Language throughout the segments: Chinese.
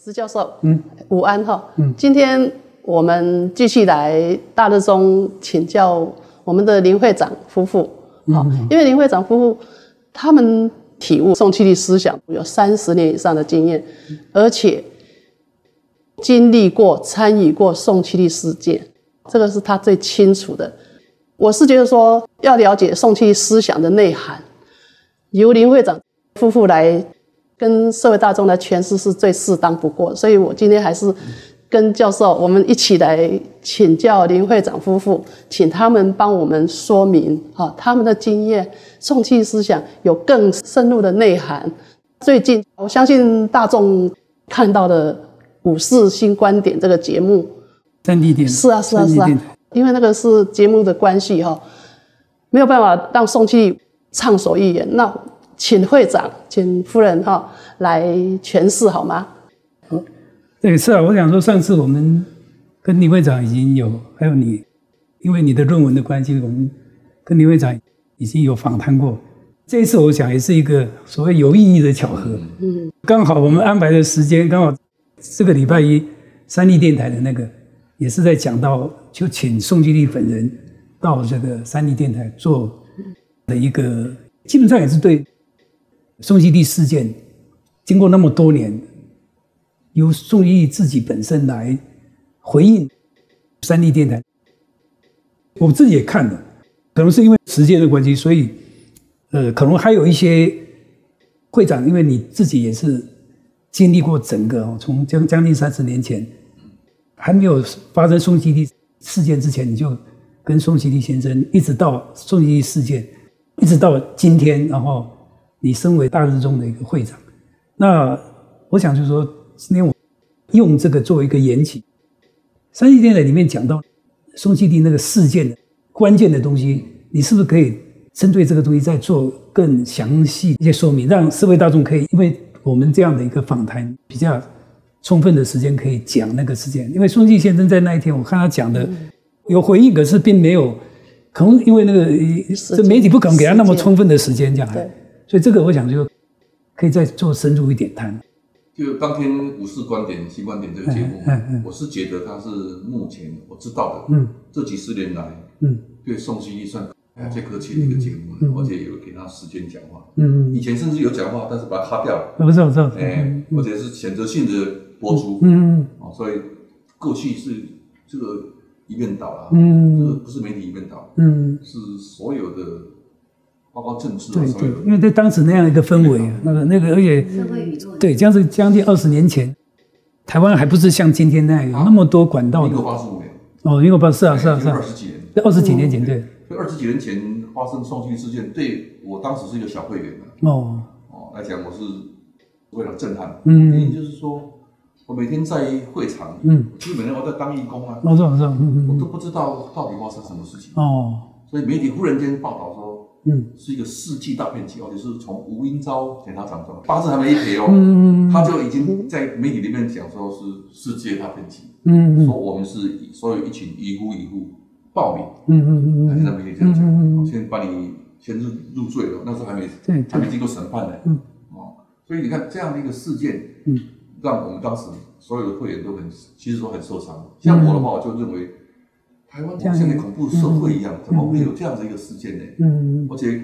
施教授，午安哈。今天我们继续来大日中请教我们的林会长夫妇，因为林会长夫妇他们体悟宋七力思想有30年以上的经验，而且经历过、参与过宋七力事件，这个是他最清楚的。我是觉得说，要了解宋七力思想的内涵，由林会长夫妇来。 跟社会大众来诠释是最适当不过，所以我今天还是跟教授我们一起来请教林会长夫妇，请他们帮我们说明啊他们的经验，宋七力思想有更深入的内涵。最近我相信大众看到的54新观点这个节目，3D点是啊，因为那个是节目的关系哈，没有办法让宋七力畅所欲言。那 请会长，请夫人哈、来诠释好吗？好，对，是啊，我想说，上次我们跟林会长已经有，还有你，因为你的论文的关系，我们跟林会长已经有访谈过。这一次我想也是一个所谓有意义的巧合，刚好我们安排的时间刚好这个礼拜一，三立电台的那个也是在讲到，就请宋七力本人到这个三立电台做的一个，基本上也是对。 宋七力事件经过那么多年，由宋七力自己本身来回应三立电台，我自己也看了，可能是因为时间的关系，所以可能还有一些会长，因为你自己也是经历过整个从将近30年前还没有发生宋七力事件之前，你就跟宋七力先生一直到宋七力事件，一直到今天，然后。 你身为大日中的一个会长，那我想就是说，今天我用这个作为一个缘起，3D电台里面讲到宋七力那个事件的关键的东西，你是不是可以针对这个东西再做更详细一些说明，让社会大众可以，因为我们这样的一个访谈比较充分的时间可以讲那个事件，因为宋七力先生在那一天，我看他讲的有回应，可是并没有，可能因为那个这媒体不可能给他那么充分的时间讲。 所以这个我想就可以再做深入一点谈。就当天54观点、新观点这个节目，我是觉得它是目前我知道的，这几十年来，对宋七力算最客气的一个节目了，而且有给他时间讲话，以前甚至有讲话，但是把它卡掉了，不是不是，或者是选择性的播出，所以过去是这个一面倒啦，这个不是媒体一面倒，是所有的。 包括政治，对，因为在当时那样一个氛围，那个，而且对，将近20年前，台湾还不是像今天那样有那么多管道的。1985年，哦，1985是啊，20几年前，对。20几年前发生宋七力事件，对我当时是一个小会员的。哦，来讲我是为了震撼，原因就是说我每天在会场，其实每天我在当义工啊，我都不知道到底发生什么事情。哦，所以媒体忽然间报道说。 是一个世纪大变局，而且是从吴英昭检察长转，八字还没一撇哦，他就已经在媒体里面讲说是世界大变局，说我们是所有一群一户暴民，现在媒体这样讲，先把你先入罪了，那时候还没经过审判呢，所以你看这样的一个事件，让我们当时所有的会员都其实都很受伤，像我的话，我就认为。 台湾像那恐怖社会一样，怎么会有这样的一个事件呢？而且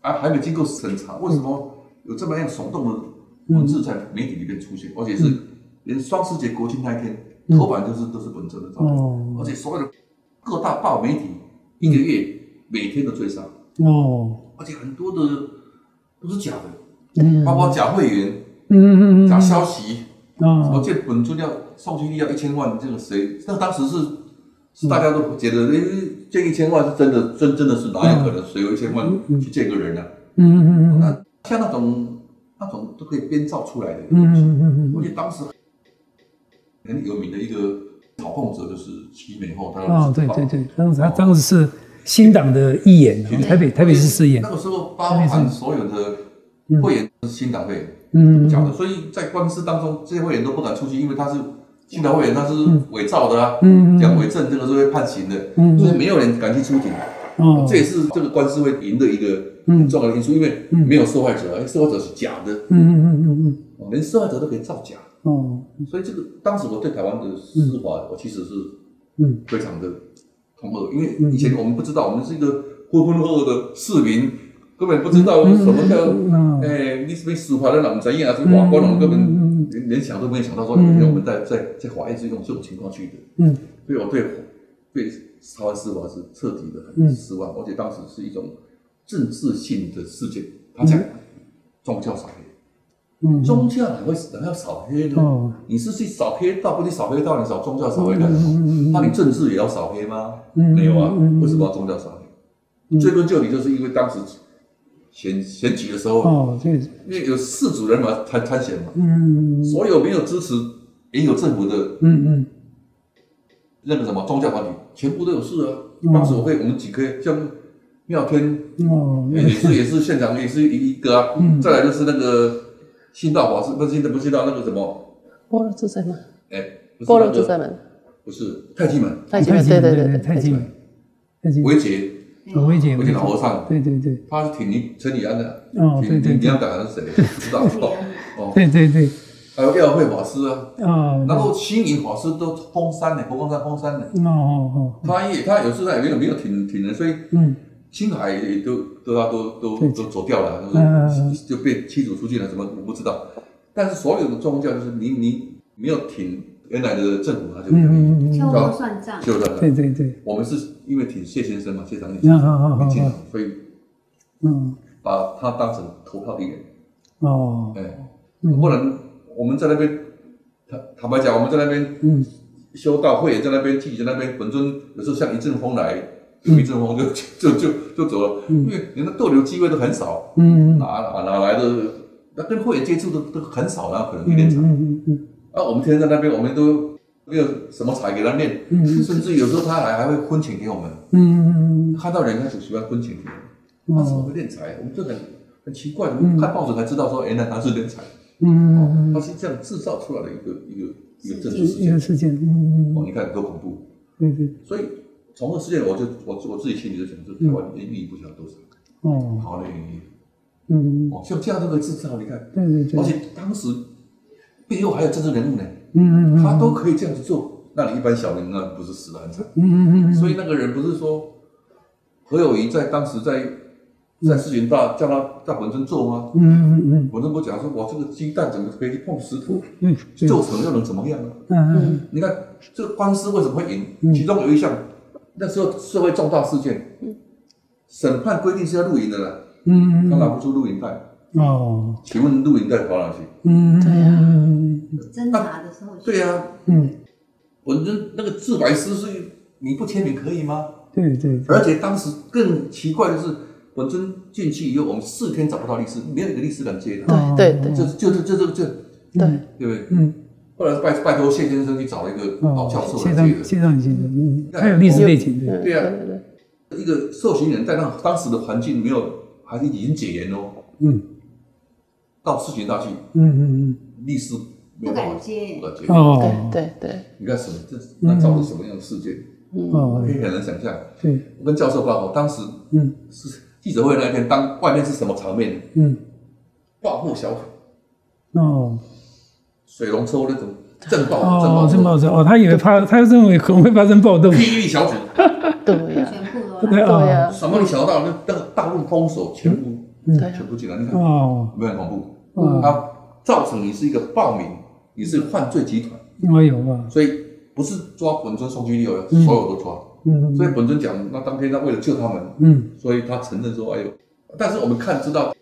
还没经过审查，为什么有这么样耸动的文字在媒体里面出现？而且是连双十节国庆那一天，头版都是本真的照片，而且所有的各大报媒体一个月每天都追杀，而且很多的都是假的，包括假会员，假消息，什么这本尊要宋七力要1000万，这个谁？那当时是。 是大家都觉得，借1000万是真的，真的是哪有可能谁有1000万去借个人呢？那像那种都可以编造出来的东西。我觉得当时很有名的一个嘲讽者就是徐美厚，他对，当时是新党的议员，台北市市议员。那个时候包含所有的会员是新党会员，假的，所以在官司当中，这些会员都不敢出去，因为他是。 新党会员他是伪造的啊，讲伪证这个是会判刑的，所以没有人敢去出庭。这也是这个官司会赢的一个很重要的因素，因为没有受害者，受害者是假的，连受害者都可以造假。哦，所以这个当时我对台湾的司法，我其实是非常的痛愕，因为以前我们不知道，我们是一个浑浑噩噩的市民，根本不知道什么叫你是被司法的人怎样啊，是法官，我们根本连想都没有想到说有一天我们在法院是用这种情况去的，所以我对台湾司法是彻底的很失望，而且当时是一种政治性的事件，他讲宗教扫黑。 宗教哪会扫黑呢？你是去扫黑道，不去扫黑道，你扫宗教扫黑干什么？那你政治也要扫黑吗？没有啊，为什么要宗教扫黑？追根究底，就是因为当时选举的时候，因为有世主人嘛参选嘛，所有没有支持也有政府的那个什么宗教团体，全部都有事啊。当时我们几个像妙天也是现场也是一个啊，再来就是那个。 信道法师不是信道那个什么般若自在门，般若自在门不是太极门，对太极门，维杰老和尚，对，他是挺陈李安的，挺李安的是谁？不知道哦，对，还有耀慧法师啊，然后星云法师都封山的，佛光山的，他有时候也没有挺的，所以青海也都走掉了，就被驱逐出去了，什么我不知道。但是所有的宗教就是你没有挺原来的政府，他就敲锣算账，对。我们是因为挺谢先生嘛，谢长廷，所以把他当成头号敌人。哦，不然我们在那边，坦白讲，我们在那边修道会，在那边聚集，在那边本尊有时候像一阵风来。 一阵风就走了，因为人家逗留机会都很少，哪来的？那跟会员接触的都很少了，可能一年才。啊，我们天天在那边，我们都没有什么彩给他念，甚至有时候他还会分钱给我们。看到人他就喜欢分钱给我们，他怎么会练财？我们就很奇怪，看报纸才知道说，原来他是练财。他是这样制造出来的一个政治事件。哦，你看多恐怖。所以。 从这事件，我自己心里就想，就台湾利益不晓得多少，好累，像这样的制造，你看，而且当时背后还有政治人物呢，他都可以这样子做，那你一般小人呢，不是死得很惨，所以那个人不是说何友宜在当时在世锦大叫他在本尊做吗？本尊不讲说，我这个鸡蛋怎么可以去碰石头？做成又能怎么样呢？你看这官司为什么会赢？其中有一项。 那时候社会重大事件，审判规定是要录影的啦，他拿不出录影带，请问录影带跑哪去？侦查的时候，对呀，我那个自白师是你不签名可以吗？对，而且当时更奇怪的是，本尊进去以后，我们4天找不到律师，没有一个律师敢接他，对，就对不对？后来拜托谢先生去找了一个老教授来接的，谢先生，他有历史背景，对啊，一个受刑人在当时的环境没有，还是已经解严哦，到市警大去，律师不敢接，哦，对，你看什么这那造成什么样的事件，可以很难想象。对，我跟教授报告，当时是记者会那天，当外面是什么场面？爆破小组，哦。 水龙舟那种震爆哦，他以为他认为可能会发生暴动。地狱小组，对呀，什么你想到那个大陆封锁，全部进来，你看哦，没有很恐怖，它造成你是一个暴民，你是犯罪集团，所以不是抓本尊送去六了，所有都抓，所以本尊讲，那当天他为了救他们，所以他承认说，哎呦，但是我们看知道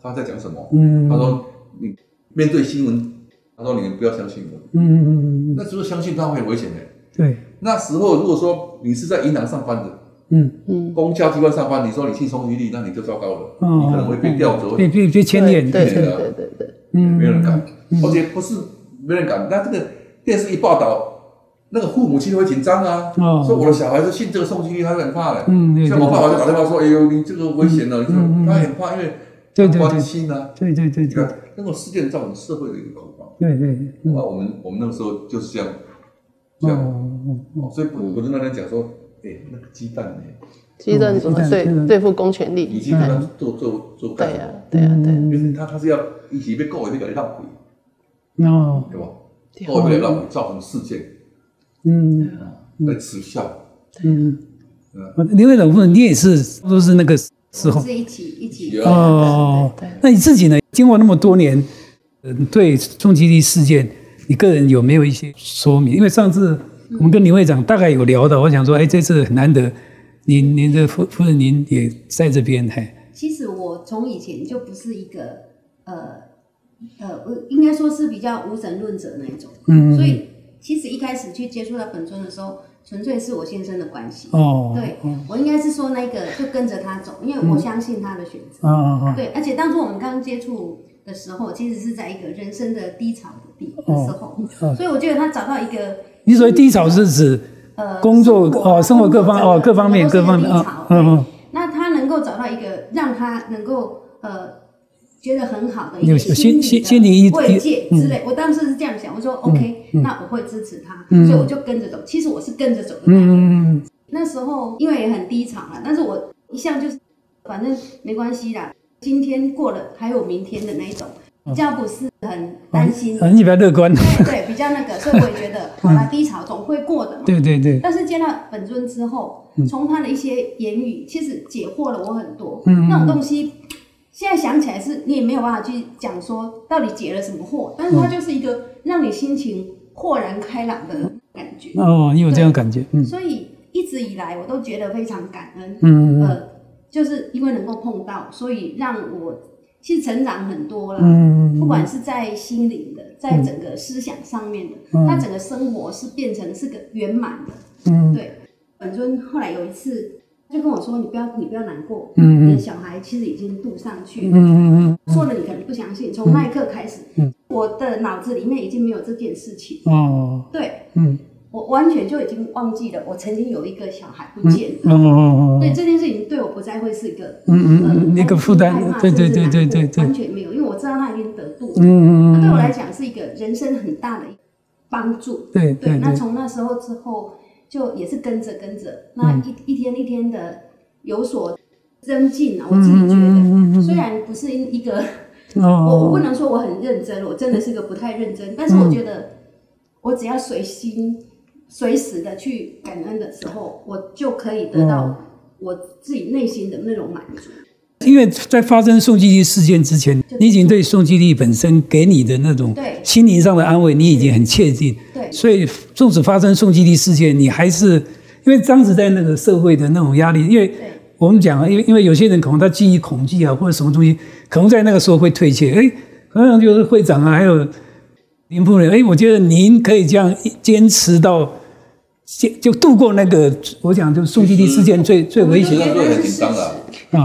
他在讲什么，他说你面对新闻。 他说：“你们不要相信我。”那时候相信他会很危险的。对，那时候如果说你是在银行上班的，公家机关上班，你说你去送利益，那你就糟糕了，你可能会被调走，被牵连，对，没有人敢，而且不是没人敢，那这个电视一报道，那个父母亲会紧张啊，说我的小孩是信这个送利益，他很怕的。像我爸爸就打电话说：“哎呦，你这个危险了，他很怕，因为。” 关心啊，你看那种事件造成社会的一个恐慌。对，那我们那个时候就是这样，所以我就那天讲说，哎，那个鸡蛋怎么对付公权力？你去跟他做干什么？对呀，就是他是要一起被告，也被搞得浪费，对吧？后来让我造成事件，嗯，被耻笑，嗯，另外一种部分你也是都是那个时候是一起哦，那你自己呢？经过那么多年，对宋七力事件，你个人有没有一些说明？因为上次我们跟林会长大概有聊到，我想说，哎，这次很难得，您的夫人您也在这边，嘿。其实我从以前就不是一个应该说是比较无神论者那一种，嗯，所以其实一开始去接触到本尊的时候，纯粹是我先生的关系，哦，对，我应该是说那个就跟着他走，因为我相信他的选择，嗯，对，而且当初我们刚接触的时候，其实是在一个人生的低潮的时候，所以我觉得他找到一个，你所谓低潮是指工作哦，生活各方面啊，嗯。那他能够找到一个让他能够觉得很好的一个心理慰藉之类，我当时是这样想，我说 OK， 那我会支持他，所以我就跟着走。其实我是跟着走的那个。那时候因为也很低潮了，但是我一向就是反正没关系啦，今天过了还有明天的那一种，比较不是很担心，比较乐观，对，比较那个，所以我也觉得好了，低潮总会过的嘛。对对对。但是见到本尊之后，从他的一些言语，其实解惑了我很多。那种东西，现在想起来是你也没有办法去讲说到底解了什么惑，但是它就是一个让你心情豁然开朗的感觉。哦，你有这样感觉？所以一直以来我都觉得非常感恩。就是因为能够碰到，所以让我其实成长很多啦。不管是在心灵的，在整个思想上面的，它整个生活是变成是个圆满的。对。本尊后来有一次就跟我说：“你不要难过，你的小孩其实已经渡上去了。”说了你可能不相信。从那一刻开始，我的脑子里面已经没有这件事情。哦，对，我完全就已经忘记了我曾经有一个小孩不见了。所以这件事情对我不再会是一个那个负担，对，完全没有，因为我知道他已经得度了。那对我来讲是一个人生很大的帮助。对，那从那时候之后。就也是跟着，那一天的有所增进啊，我自己觉得，虽然不是一个，我不能说我很认真，我真的是个不太认真，但是我觉得，我只要随时的去感恩的时候，我就可以得到我自己内心的那种满足。因为在发生宋七力事件之前，你已经对宋七力本身给你的那种心灵上的安慰，你已经很确定。对，所以纵使发生宋七力事件，你还是因为当时在那个社会的那种压力，因为我们讲，因为有些人可能他基于恐惧啊或者什么东西，可能在那个时候会退却。哎，可能就是会长啊，还有林夫人，哎，我觉得您可以这样坚持到。就度过那个，我讲就宋七力事件最危险的。原来很紧张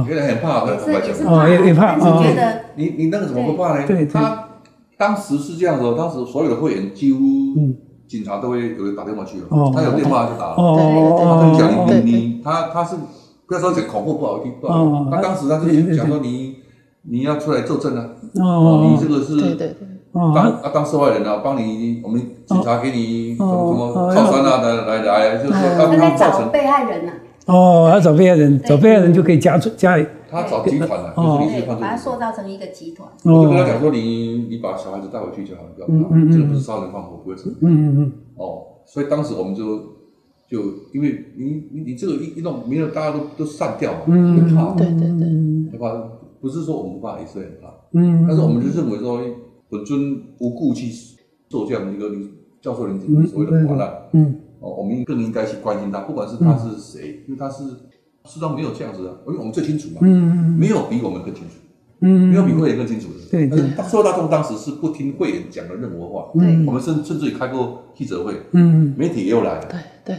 的，原来很怕，也怕。但是觉得你那个怎么会怕呢？对，他当时是这样子，当时所有的会员几乎警察都会有打电话去了，他有电话就打了。他讲他是不要说讲恐怖不好听，他当时他就讲说你要出来作证啊，你这个是。当受害人啊，帮你，我们警察给你什么靠山啊，来，就是说他造成被害人啊。哦，他找被害人，找被害人就可以加。他找集团了，就是把他塑造成一个集团。我就跟他讲说，你把小孩子带回去就好了，不要怕，这个不是杀人放火，不会死。哦，所以当时我们就因为你这个一弄，没有大家都散掉嘛，会怕。对。怕不是说我们怕，也是很怕。但是我们就认为说。本尊无故去做这样的一个教授人所谓的苦难，我们更应该去关心他，不管是他是谁，因为他世上没有这样子啊，因为我们最清楚嘛，没有比我们更清楚，没有比会员更清楚的。对，但是社会大众当时是不听会员讲的任何话，我们甚至开过记者会，媒体也有来，对，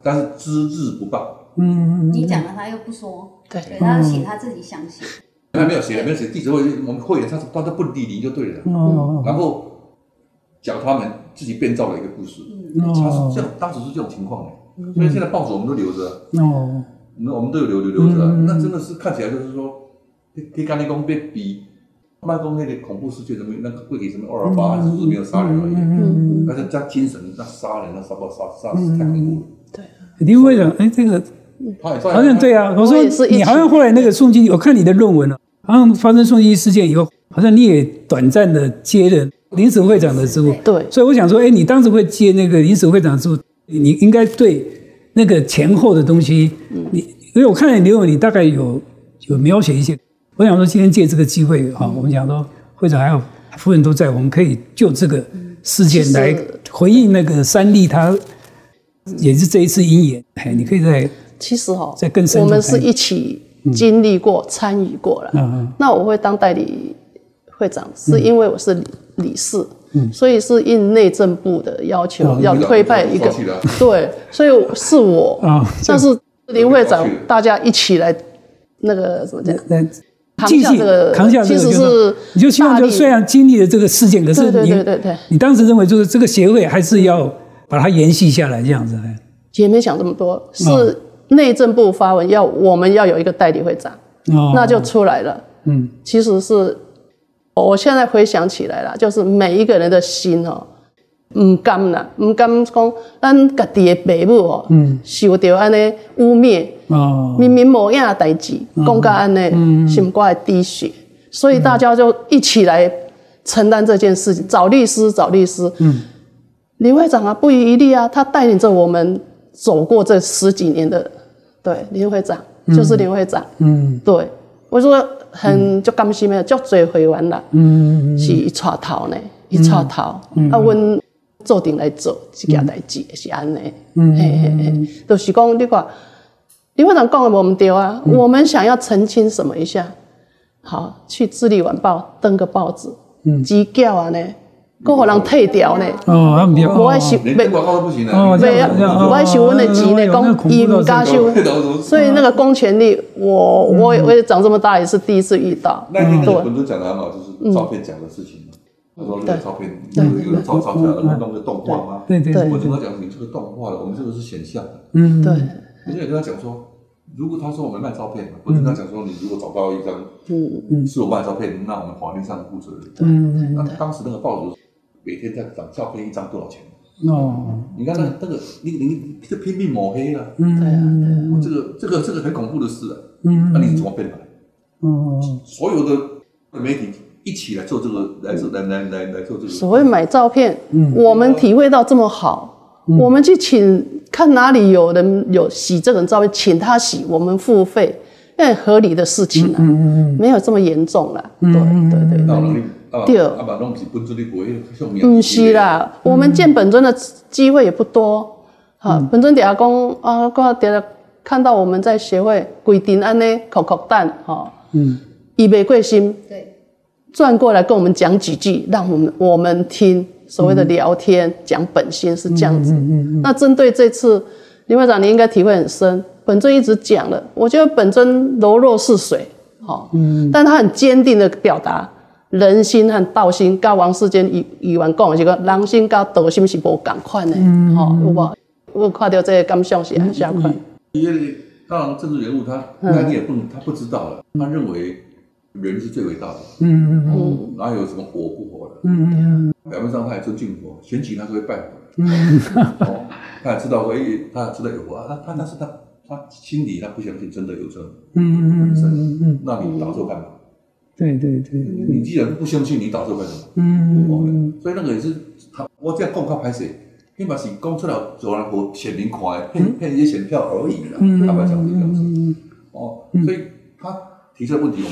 但是只字不报，你讲了他又不说，对，他写他自己想写。还没有写，记者会我们会员他都不理你就对了，然后讲他们自己编造了一个故事，他是这样，当时是这种情况的，所以现在报纸我们都留着，我们都有留着，那真的是看起来就是说，可以跟你讲，比麦公那个恐怖事件什么那个会给什么228，只是没有杀人而已，但是他精神那杀人那杀太恐怖了，对，林会长，哎，这个好像对啊，我说你好像后来那个宋七力，我看你的论文了。好像发生宋七力事件以后，好像你也短暂的接了临时会长的职务，对，所以我想说，哎，你当时会接那个临时会长职务，你应该对那个前后的东西，你因为我看了刘永，你大概有描写一些。我想说，今天借这个机会哈，我们讲说会长还有夫人都在，我们可以就这个事件来回应那个三立，他也是这一次鹰眼，哎，你可以再其实哈，再更深入。我们是一起经历过、参与过了。那我会当代理会长，是因为我是理事，所以是应内政部的要求要推派一个，对，所以是我，但是林会长大家一起来那个怎么讲？继续扛下这个，其实是你就希望，就虽然经历了这个事件，可是你当时认为就是这个协会还是要把它延续下来这样子。也没想这么多，是内政部发文要我们要有一个代理会长，那就出来了。其实是我现在回想起来了，就是每一个人的心哦，唔甘啦，唔甘讲咱家己的父母哦，受到安尼污蔑。明明无影代志，讲到安尼，心肝会滴血，所以大家就一起来承担这件事情，找律师，找律师。李会长啊，不遗余力啊，他带领着我们走过这10几年的，对，林会长就是林会长，对，我说很就甘心的，足侪会员啦，是一串头呢，一串头，啊，阮做定来做这件代志是安尼，就是讲你看。林会长讲的我们对啊，我们想要澄清什么一下，好去《智利晚报》登个报纸，几条啊呢，够让人退掉呢。哦，我爱收，没广告都不行啊，没啊，我爱收我的钱呢，公伊唔敢收，所以那个公权力，我也长这么大也是第一次遇到。那天本都讲的很好，就是照片讲的事情。他说那个照片有照出来了，弄个动画吗？对对对。我跟他讲，你这个动画了，我们这个是显像的。对。人家也跟他讲说，如果他说我们卖照片，我跟他讲说，你如果找到一张是我卖照片，那我们法律上负责任。那当时那个报纸每天在涨，照片一张多少钱？哦，你看那个，你这拼命抹黑啊！对啊，这个很恐怖的事啊！那你怎么变来？所有的媒体一起来做这个，来做这个。所谓买照片，我们体会到这么好。我们去请看哪里有人有洗这种照片，请他洗，我们付费，那合理的事情啊，没有这么严重啦。对。第二，不是啦，我们见本尊的机会也不多。哈，本尊底下讲啊，我底下看到我们在协会规定安尼扣扣蛋哈，以备贵心，对，转过来跟我们讲几句，让我们听。所谓的聊天讲本心是这样子，那针对这次林会长，你应该体会很深。本尊一直讲了，我觉得本尊柔弱似水，好，但他很坚定的表达人心和道心。跟王世坚议员讲的这个人心跟道心是无同款的，好，有无？我看到这个感想是很相款。因为当然政治人物他你也不他不知道了，他认为人是最伟大的，哪有什么活不活的？表面上他也尊敬佛，选举他是会拜佛的，他也知道说，哎，他知道有佛，但是他心里他不相信真的有真神，那你打坐干嘛？对，你既然不相信，你打坐干什么？所以那个也是他，我这样讲较歹势，起码是讲出来做人和选民看，骗一些选票而已啦，大概讲是这样子。哦，所以他提出的问题，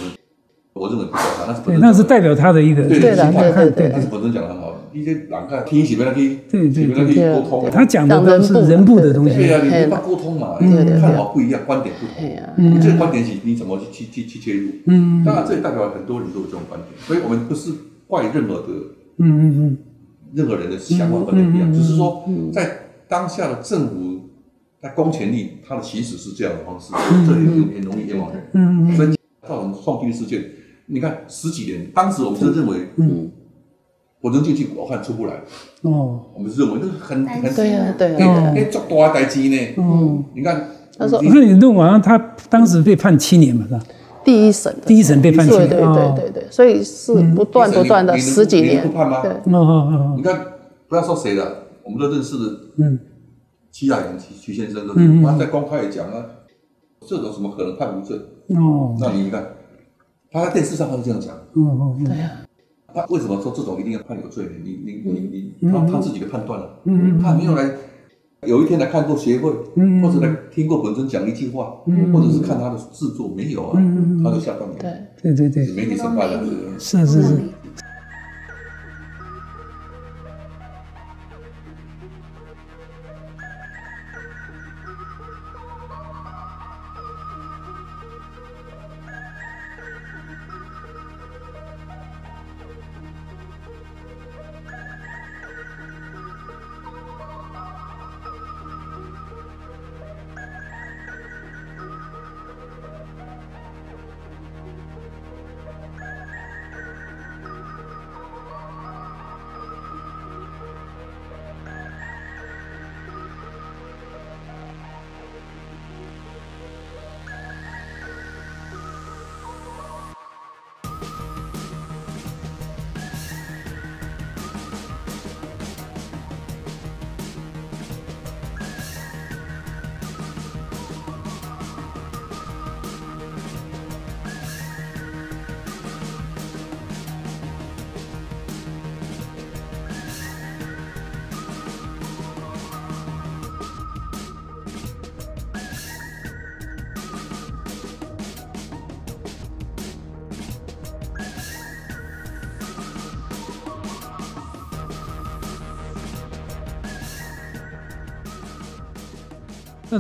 我认为不表达，那是对，那是代表他的一个对，他是本身讲的很好，一些难看听起别人听，对沟通，他讲的都是人部的东西，对呀，你没法沟通嘛，看法不一样，观点不同，你这个观点你怎么去切入？当然这也代表很多人都有这种观点，所以我们不是怪任何的，任何人的想法观点不一样，只是说在当下的政府在公权力，它的行使是这样的方式，这也容易冤枉人，所以造成双军事件。你看10几年，当时我们就认为，我能进去，我看出不来。哦，我们是认为那个很对啊，哎，做多大代志呢？你看，他说，那你弄完，他当时被判7年嘛，是吧？第一审被判7年，对，所以是不断的10几年。不判吗？对，你看，不要说谁了，我们都认识的，戚亚云戚先生，他在公开也讲啊，这种怎么可能判无罪？哦，那你看。他在电视上他是这样讲，对呀、啊。他为什么说这种一定要判有罪呢？他自己的判断了、啊，他没有来，有一天来看过协会，或者来听过本尊讲一句话，或者是看他的制作，没有啊，他就下断言，对，媒体审判了，是。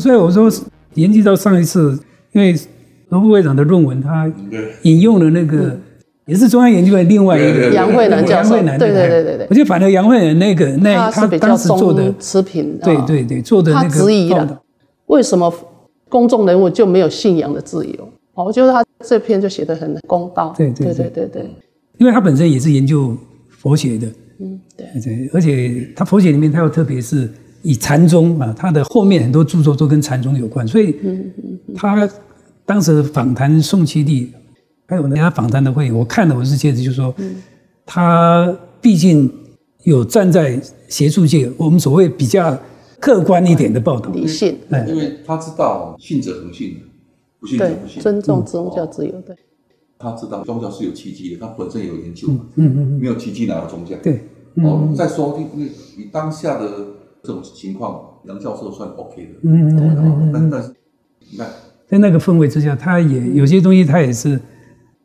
所以我说，延续到上一次，因为罗副会长的论文，他引用了那个，也是中央研究院另外一个杨惠南教授，对，我就把那杨惠南那个，他当时做的持平，对，做的那个，他质疑了，为什么公众人物就没有信仰的自由？我觉得他这篇就写得很公道，对，因为他本身也是研究佛学的，对，而且他佛学里面，他又特别是。以禅宗嘛，他的后面很多著作都跟禅宗有关，所以他当时访谈宋七力，还有他访谈的会，我看了我是觉得就是说，他毕竟有站在学术界，我们所谓比较客观一点的报道，理性，因为他知道信者恒信，不信者不信，尊重宗教自由的。他知道宗教是有奇迹的，他本身有研究，没有奇迹哪有宗教？对，再说你当下的。这种情况，杨教授算 OK 的，但是你看，在那个氛围之下，他也有些东西，他也是，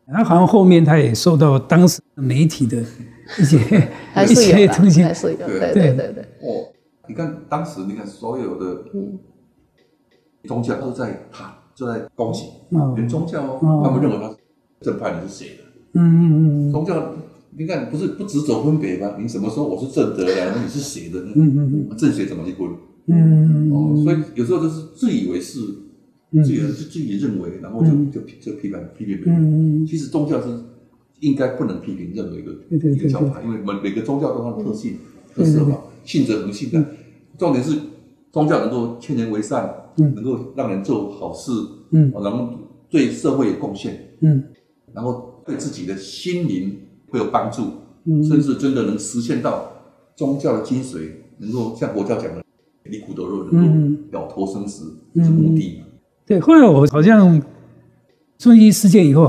他好像后面他也受到当时媒体的一些东西，还是有，对。哦，你看当时，你看所有的宗教都在谈，就在攻击，连宗教他们认为他正派你是谁的，宗教。你看，不只走分别吗？你怎么说我是正德的，你是邪的呢？正邪怎么去分？所以有时候就是自以为是，自己认为，然后就批评别人。其实宗教是应该不能批评任何一个教派，因为每个宗教都有它的特性、特色嘛，信者恒信的。重点是宗教能够劝人为善，能够让人做好事，然后对社会有贡献，然后对自己的心灵。会有帮助，甚至真的能实现到宗教的精髓，能够像佛教讲的离苦得乐，能够了脱生死，是目的。对，后来我好像遵义事件以后，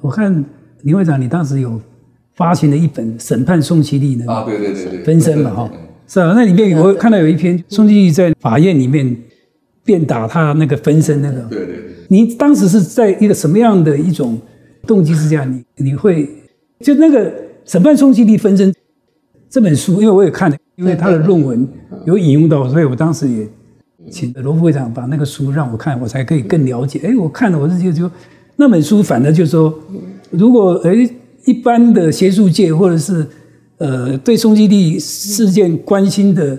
我看林会长，你当时有发行了一本审判宋七力的啊，对，分身嘛，哈，是啊，那里面我看到有一篇宋七力在法院里面鞭打他那个分身那个，对，你当时是在一个什么样的一种动机之下，你会？就那个审判宋七力分身这本书，因为我也看了，因为他的论文有引用到，所以我当时也请罗副会长把那个书让我看，我才可以更了解。我看了，我是觉得就那本书，反正就是说，如果一般的学术界或者是对宋七力事件关心的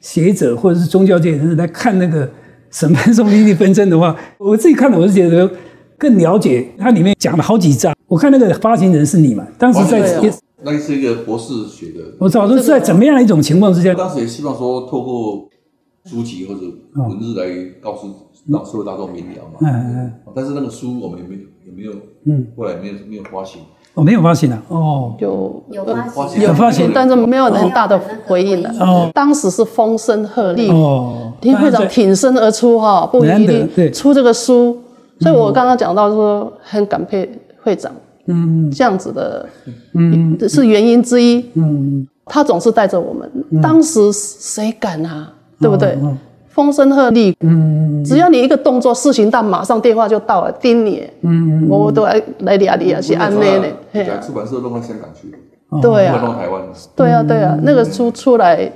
学者或者是宗教界人士来看那个审判宋七力分身的话，我自己看了，我是觉得更了解。它里面讲了好几章。我看那个发行人是你嘛？当时在那是一个博士学的。我早都是在怎么样的一种情况之下？当时也希望说，透过书籍或者文字来告诉让社会大众明了嘛。但是那个书我们也没有，后来没有发行。我没有发行了。有发行，但是没有很大的回应了。当时是风声鹤唳，林会长挺身而出哈，不遗余力出这个书。所以我刚刚讲到说，很感佩。会长嗯，这样子的，嗯，是原因之一。嗯，他总是带着我们，当时谁敢啊？对不对？风声鹤唳，嗯，只要你一个动作事情大，马上电话就到了，盯你，嗯，我都来抓你啊，是安内呢。对啊，出版社弄到香港去，对啊，弄台湾，对啊，对啊，那个书出来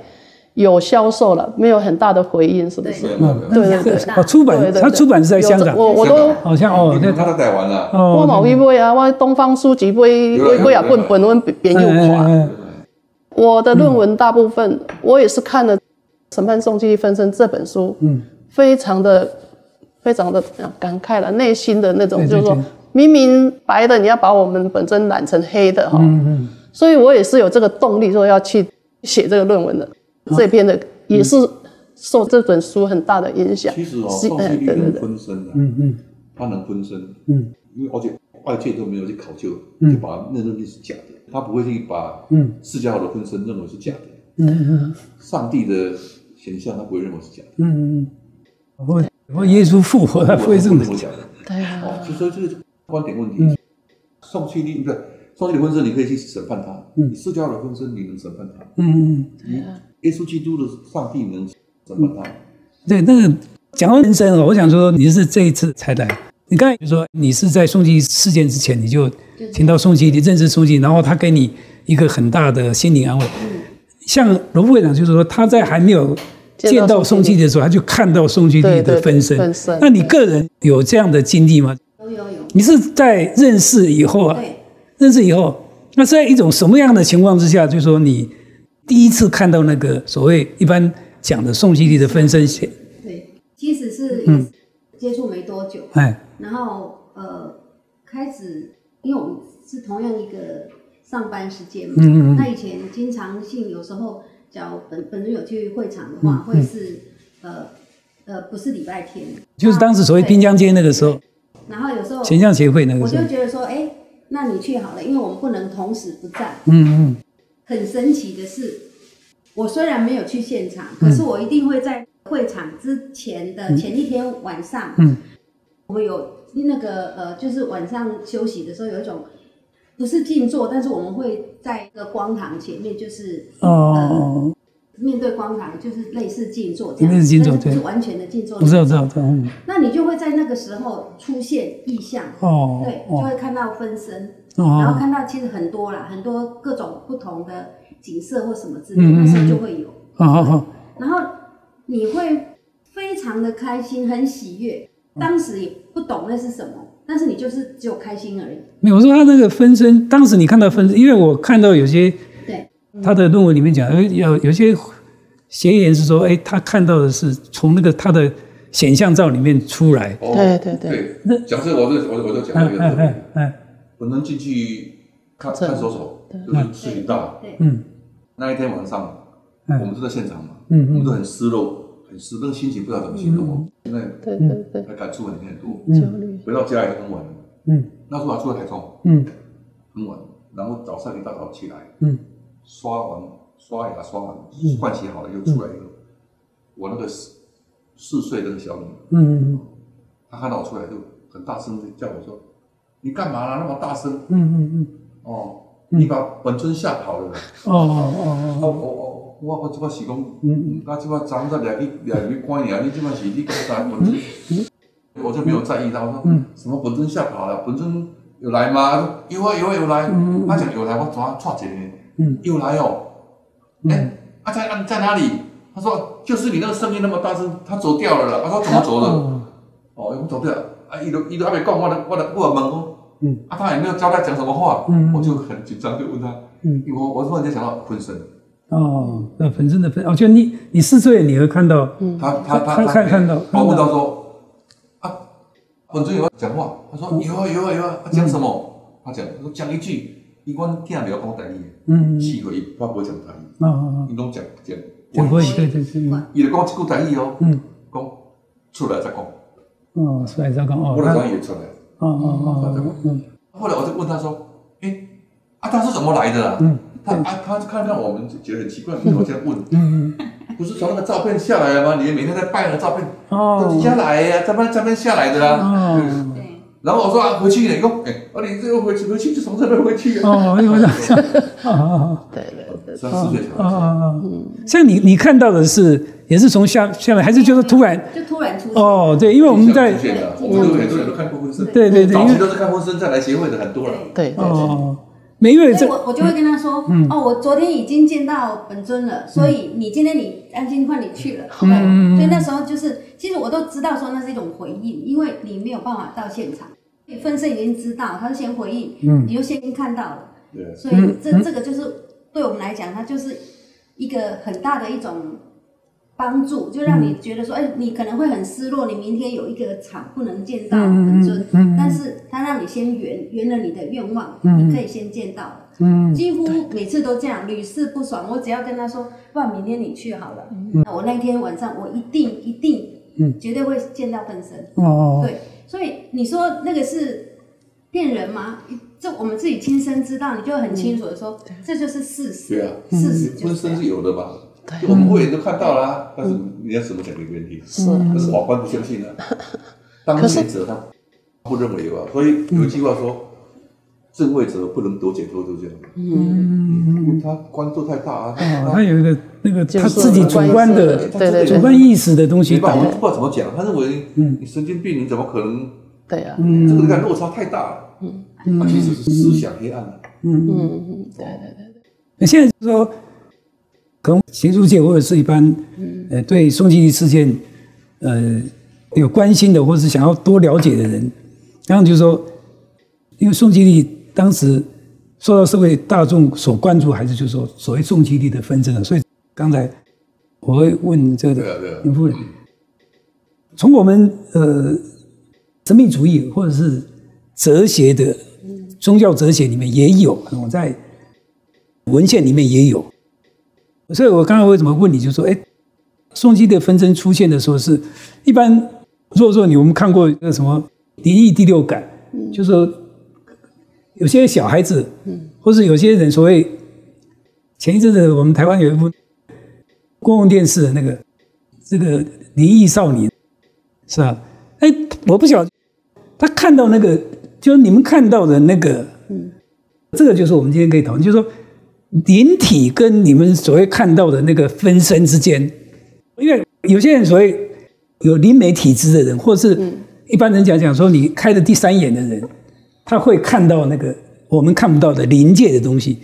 有销售了，没有很大的回音，是不是？对对对，出版他出版是在香港，我都好像哦，他都改完了，我冇去买啊，我东方书局买啊本本文边又垮。我的论文大部分我也是看了。 《审判宋继分身》这本书，嗯，非常的感慨了，内心的那种，就是说明明白的，你要把我们本身染成黑的哈，嗯，所以我也是有这个动力说要去写这个论文的，这篇的也是受这本书很大的影响。其实哦，宋继能分身的，嗯，他能分身，嗯，因为而且外界都没有去考究，就把那认为是假的，他不会去把释迦牟尼的分身认为是假的，嗯，上帝的。 形象他不会认为是假的，嗯，我耶稣复活，他不会认为假的，对啊，哦，所以这是观点问题。宋庆龄不是宋庆龄的分身，你可以去审判他；你释迦的分身，你能审判他？嗯，对啊，耶稣基督的上帝能审判他。对，那个讲到人生哦，我想说你是这一次才来。你刚才就说你是在宋庆龄事件之前你就听到宋庆龄，认识宋庆龄，然后他给你一个很大的心灵安慰。像罗副会长就是说他在还没有。 见到宋庆龄的时候，他就看到宋庆龄的分身。那你个人有这样的经历吗？有。你是在认识以后啊？认识以后，那在一种什么样的情况之下，就是说你第一次看到那个所谓一般讲的宋庆龄的分身前？对，其实是接触没多久。哎。然后开始，因为我们是同样一个上班时间嘛，那以前经常性有时候。 本人有去会场的话，会是不是礼拜天，就是当时所谓滨江街那个时候。然后有时候前向协会那个时候，我就觉得说，哎，那你去好了，因为我们不能同时不在。嗯嗯。很神奇的是，我虽然没有去现场，可是我一定会在会场之前的前一天晚上，我有那个就是晚上休息的时候有一种。 不是静坐，但是我们会在一个光堂前面，就是面对光堂，就是类似静坐这样，但是不是完全的静坐。我知道。那你就会在那个时候出现意象，哦，对，就会看到分身，然后看到其实很多啦，很多各种不同的景色或什么之类，那时候就会有。然后你会非常的开心，很喜悦，当时也不懂那是什么。 但是你就是只有开心而已。没有，我说他那个分身，当时你看到分身，因为我看到有些对他的论文里面讲，有些协言是说，哎，他看到的是从那个他的显像照里面出来。对对对。那假设我就讲一个，我能进去看守，就是事情到。嗯。那一天晚上，我们都在现场嘛，我们都很失落。 那个心情不知道怎么形容，现在还感触很多。回到家也很晚，那时候还住在台中，很晚。然后早上一大早起来，刷牙，换洗好了又出来以后，我那个4岁的小女，她看到我出来就很大声就叫我说：“你干嘛啦？那么大声？”哦，你把本尊吓跑了。我即摆是讲，那即摆昨昏才掠去关尔，你即摆是你讲啥本尊？我就没有在意到，我说什么本尊吓跑了，本尊有来吗？有来。他讲有来，我抓抓起来，有来哦。哎，啊在哪里？他说就是你那个声音那么大声，他走掉了啦。我说怎么走的？哦，我走掉。啊，伊都还没讲，我问讲，啊他也没有交代讲什么话，我就很紧张，就问他，因为我突然间想到分身。 哦，那本身的分，我觉得你4岁你会看到，他看到，我问他说，啊，本尊有要讲话，他说有啊，他讲什么？他讲一句，伊讲听不了讲台语，4岁他不会讲台语，伊拢讲国语，对，伊就讲一句台语哦，讲出来再讲，哦，出来再讲哦，我来讲也出来，哦，后来我就问他说，哎，啊他是怎么来的啊？ 他看到我们觉得很奇怪，我这样问，不是从那个照片下来了吗？你每天在拜那个照片，都是下来呀，照片下来的啊。然后我说啊，回去哪个？哎，哦，你这个回去就从这边回去。哦，你们讲，对，34岁才。像你看到的是，也是从下面，还是就是突然出现？哦，对，因为我们在，我们很多人都看过婚生，对，早期都是看婚生再来协会的很多人，对。没有这，我就会跟他说，哦，我昨天已经见到本尊了，所以你今天你安心换你去了，对，所以那时候就是，其实我都知道说那是一种回应，因为你没有办法到现场，分身已经知道，他就先回应，你就先看到了，对，所以这个就是对我们来讲，它就是一个很大的一种帮助，就让你觉得说，哎，你可能会很失落，你明天有一个场不能见到本尊，但是他让你先圆了你的愿望，你可以先见到了。几乎每次都这样，屡试不爽。我只要跟他说，不然明天你去好了，我那天晚上我一定绝对会见到本身。对，所以你说那个是骗人吗？这我们自己亲身知道，你就很清楚的说，这就是事实。事实就是。本身是有的吧？我们会员都看到了，但是人家怎么讲没问题？是，但是法官不相信啊，当位者他不认为吧，所以有一句话说，正位者不能多解脱，就这样。因为他关注太大啊，他有一个那个他自己主观的、主观意识的东西。我们不知道怎么讲，他认为你神经病，你怎么可能？对啊，这个你看落差太大了，其实是思想黑暗了。对。那现在就说。可能学术界或者是一般，对宋庆龄事件，有关心的或是想要多了解的人，然后就是说，因为宋庆龄当时受到社会大众所关注，还是就是说所谓宋庆龄的纷争，所以刚才我会问这个林夫人，从我们神秘主义或者是哲学的宗教哲学里面也有，我在文献里面也有。所以我刚才为什么问你，就说，哎，宋庆龄的纷争出现的时候是，一般弱弱我们看过那什么《灵异第六感》，就是说有些小孩子，或是有些人所谓，前一阵子我们台湾有一部公共电视的那个这个灵异少年，是吧？哎，我不晓得他看到那个，就是你们看到的那个，这个就是我们今天可以讨论，就是说。灵体跟你们所谓看到的那个分身之间，因为有些人所谓有灵媒体质的人，或是一般人讲说你开的第三眼的人，他会看到那个我们看不到的灵界的东西。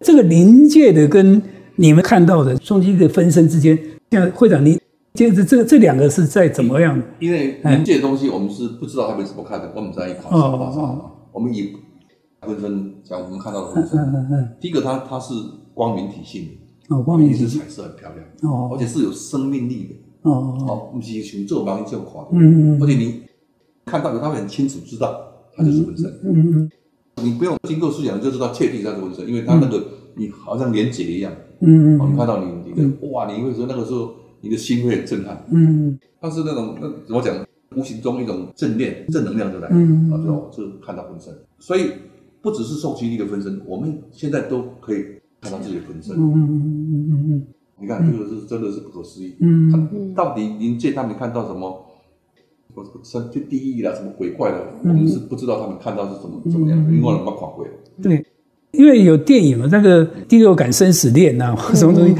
这个灵界的跟你们看到的宋庆龄的分身之间，像会长你就是这两个是在怎么样的？因为灵界的东西我们是不知道他们怎么看的，我们在一考察，我们以。分身像我们看到的分身，第一个它是光明体性的，光明体是彩色很漂亮，而且是有生命力的，不是群众盲就垮的，而且你看到的它会很清楚知道它就是分身，你不用经过思想就知道确定它是分身，因为它那个你好像连结一样，你看到你的哇，你会说那个时候你的心会很震撼，但是那种那怎么讲，无形中一种正念正能量就来了，就看到分身，所以。不只是宋庆龄的分身，我们现在都可以看到自己的分身。你看，这个是真的是不可思议。到底灵界他们看到什么？就地狱啦，什么鬼怪啦，我们是不知道他们看到是怎么样的，因为我们没看过。对，因为有电影嘛，那个《第六感生死恋》呐，什么东西，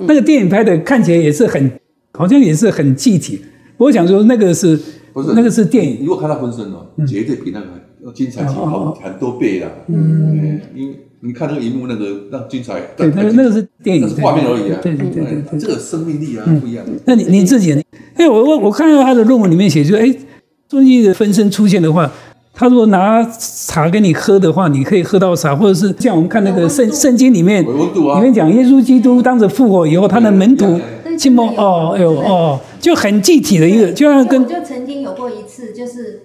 那个电影拍的看起来也是很，好像也是很具体。我想说，那个是不是那个是电影？如果看到分身哦，绝对比那个。精彩好很多倍啦，你看那个荧幕那个那精彩，对，那个是电影，那是画面而已啊，对，这个生命力啊不一样。那你自己，哎，我看到他的论文里面写，就哎，宋庆龄的分身出现的话，他如果拿茶给你喝的话，你可以喝到茶，或者是像我们看那个圣经里面，里面讲耶稣基督当时复活以后，他的门徒去摸，就很具体的一个，就像跟就曾经有过一次就是。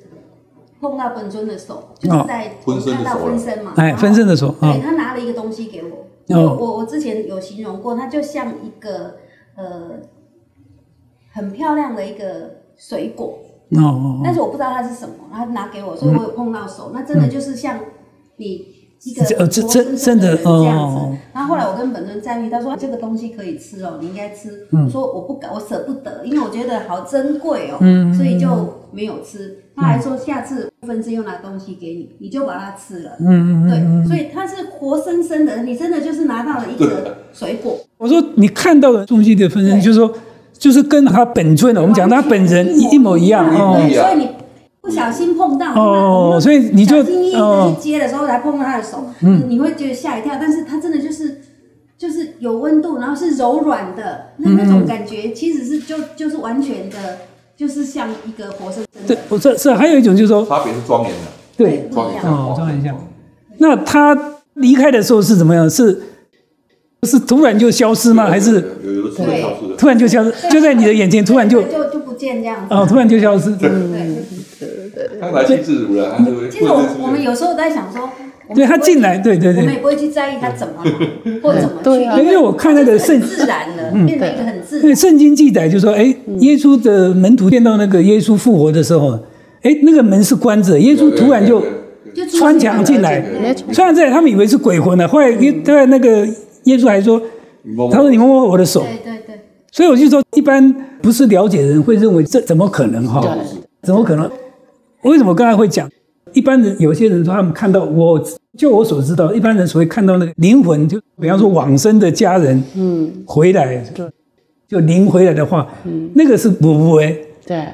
碰到本尊的手，就是在看到分身嘛，哎，分身的手，对，他拿了一个东西给我，我之前有形容过，它就像一个很漂亮的一个水果，但是我不知道它是什么，他拿给我，所以我有碰到手，那真的就是像你一个真的这样子。然后后来我跟本尊在遇，他说这个东西可以吃哦，你应该吃，我说我不敢，我舍不得，因为我觉得好珍贵哦，所以就没有吃。他还说下次分支又拿东西给你，你就把它吃了。嗯对，所以它是活生生的，你真的就是拿到了一个水果。我说你看到的东西的分身，就是说，就是跟他本尊的，我们讲他本人一模一样哦。所以你不小心碰到哦，所以你就小心翼翼的去接的时候才碰到他的手，你会觉得吓一跳。但是他真的就是有温度，然后是柔软的那种感觉，其实是就是完全的，就是像一个活生生的。对，这还有一种就是说，差别是庄严的，对，庄严像，庄严像。那他离开的时候是怎么样？是突然就消失吗？还是有突然消失？突然就消失，就在你的眼前，突然就不见这样子。哦，突然就消失。对对。他来去自如了，其实我们有时候在想说。对他进来，对，我们也不会去在意他怎么来或怎么去，因为我看那个圣经自然了，变得一个很自然。对，圣经记载就说，耶稣的门徒见到那个耶稣复活的时候，那个门是关着，耶稣突然就穿墙进来，穿墙进来，他们以为是鬼魂了。后来那个耶稣还说，他说你摸摸我的手，对。所以我就说，一般不是了解的人会认为这怎么可能哈？怎么可能？为什么刚才会讲？一般人有些人说他们看到我，就我所知道，一般人所谓看到那个灵魂，就比方说往生的家人，回来，就灵回来的话，那个是不会。对，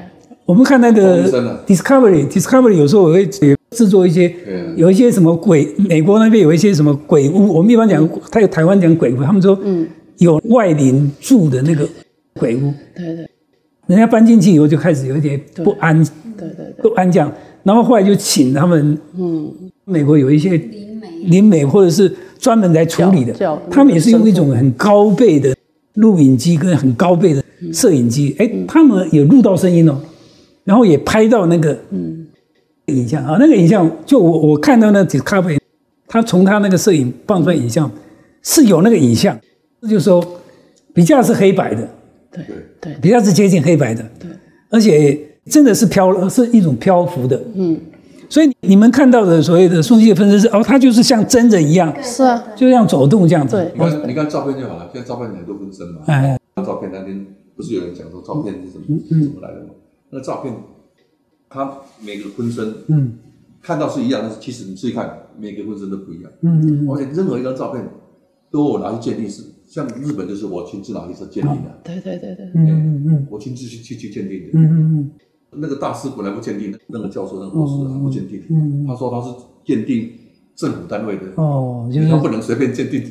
我们看那个 Discovery 有时候我会制作一些，有一些什么鬼，美国那边有一些什么鬼屋，我们一般讲，他有台湾讲鬼屋，他们说，有外灵住的那个鬼屋，对，人家搬进去以后就开始有一点不安，对，不安这样。然后后来就请他们，美国有一些灵媒或者是专门来处理的，他们也是用一种很高倍的录影机跟很高倍的摄影机，他们有录到声音哦，然后也拍到那个影像啊，那个影像就我看到那 Discovery， 他从他那个摄影放出来影像是有那个影像，就是说比较是黑白的，对，比较是接近黑白的，对，而且。真的是飘，是一种漂浮的，所以你们看到的所谓的宋希分身是哦，它就是像真人一样，是啊，就像走动这样子。对，你看照片就好了，现在照片很多分身嘛，照片那天不是有人讲说照片是怎么来的吗？那照片，它每个分身，看到是一样，但是其实你自己看，每个分身都不一样，而且任何一张照片都我拿去鉴定是。像日本就是我亲自拿去鉴定的，对，我亲自去鉴定的，那个大师本来不鉴定，那个教授、那个博士他不鉴定，他说他是鉴定政府单位的，哦，他不能随便鉴定，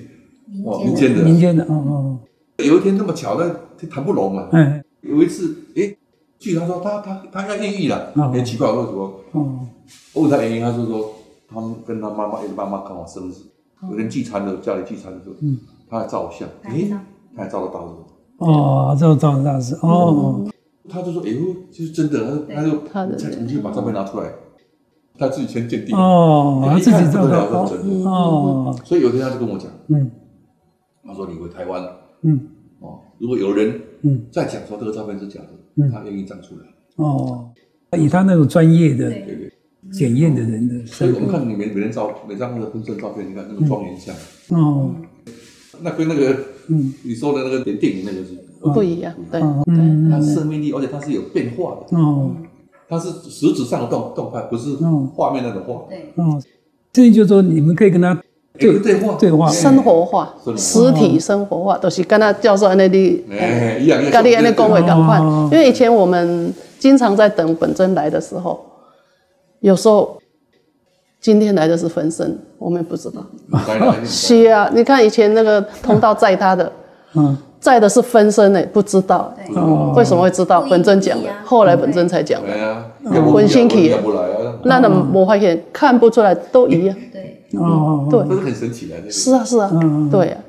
哦，民间的，哦。有一天那么巧，那谈不拢嘛，有一次，据他说他要抑郁了，很奇怪，为什么？我问他原因，他说他跟他妈妈刚好生日，有人聚餐的，家里聚餐的时候，他还照我相，他还照了大师，哦，照了大师，哦。他就说：“哎呦，就是真的。”他就你就把照片拿出来，他自己先鉴定。哦，他自己照的，真的。哦，所以有一天他就跟我讲，他说：“你回台湾了，如果有人再讲说这个照片是假的，他愿意站出来。”哦，以他那种专业的检验的人的，所以我们看你每张的分身照片，你看那个庄严像，哦，那跟那个你说的那个电影那个是。不一样，对，它生命力，而且它是有变化的，它是实质上的动态，不是画面那种画，对，这就是说你们可以跟它对话，生活化，实体生活化，就是跟他教授安内的，跟你安内讲话讲话，因为以前我们经常在等本尊来的时候，有时候。今天来的是分身，我们不知道。是啊，你看以前那个通道载他的，载的是分身呢，不知道。为什么会知道？本尊讲的，后来本尊才讲的。对啊，温馨体，那那魔幻片看不出来都一样。对，对，这是很神奇的。是啊，是啊，对啊，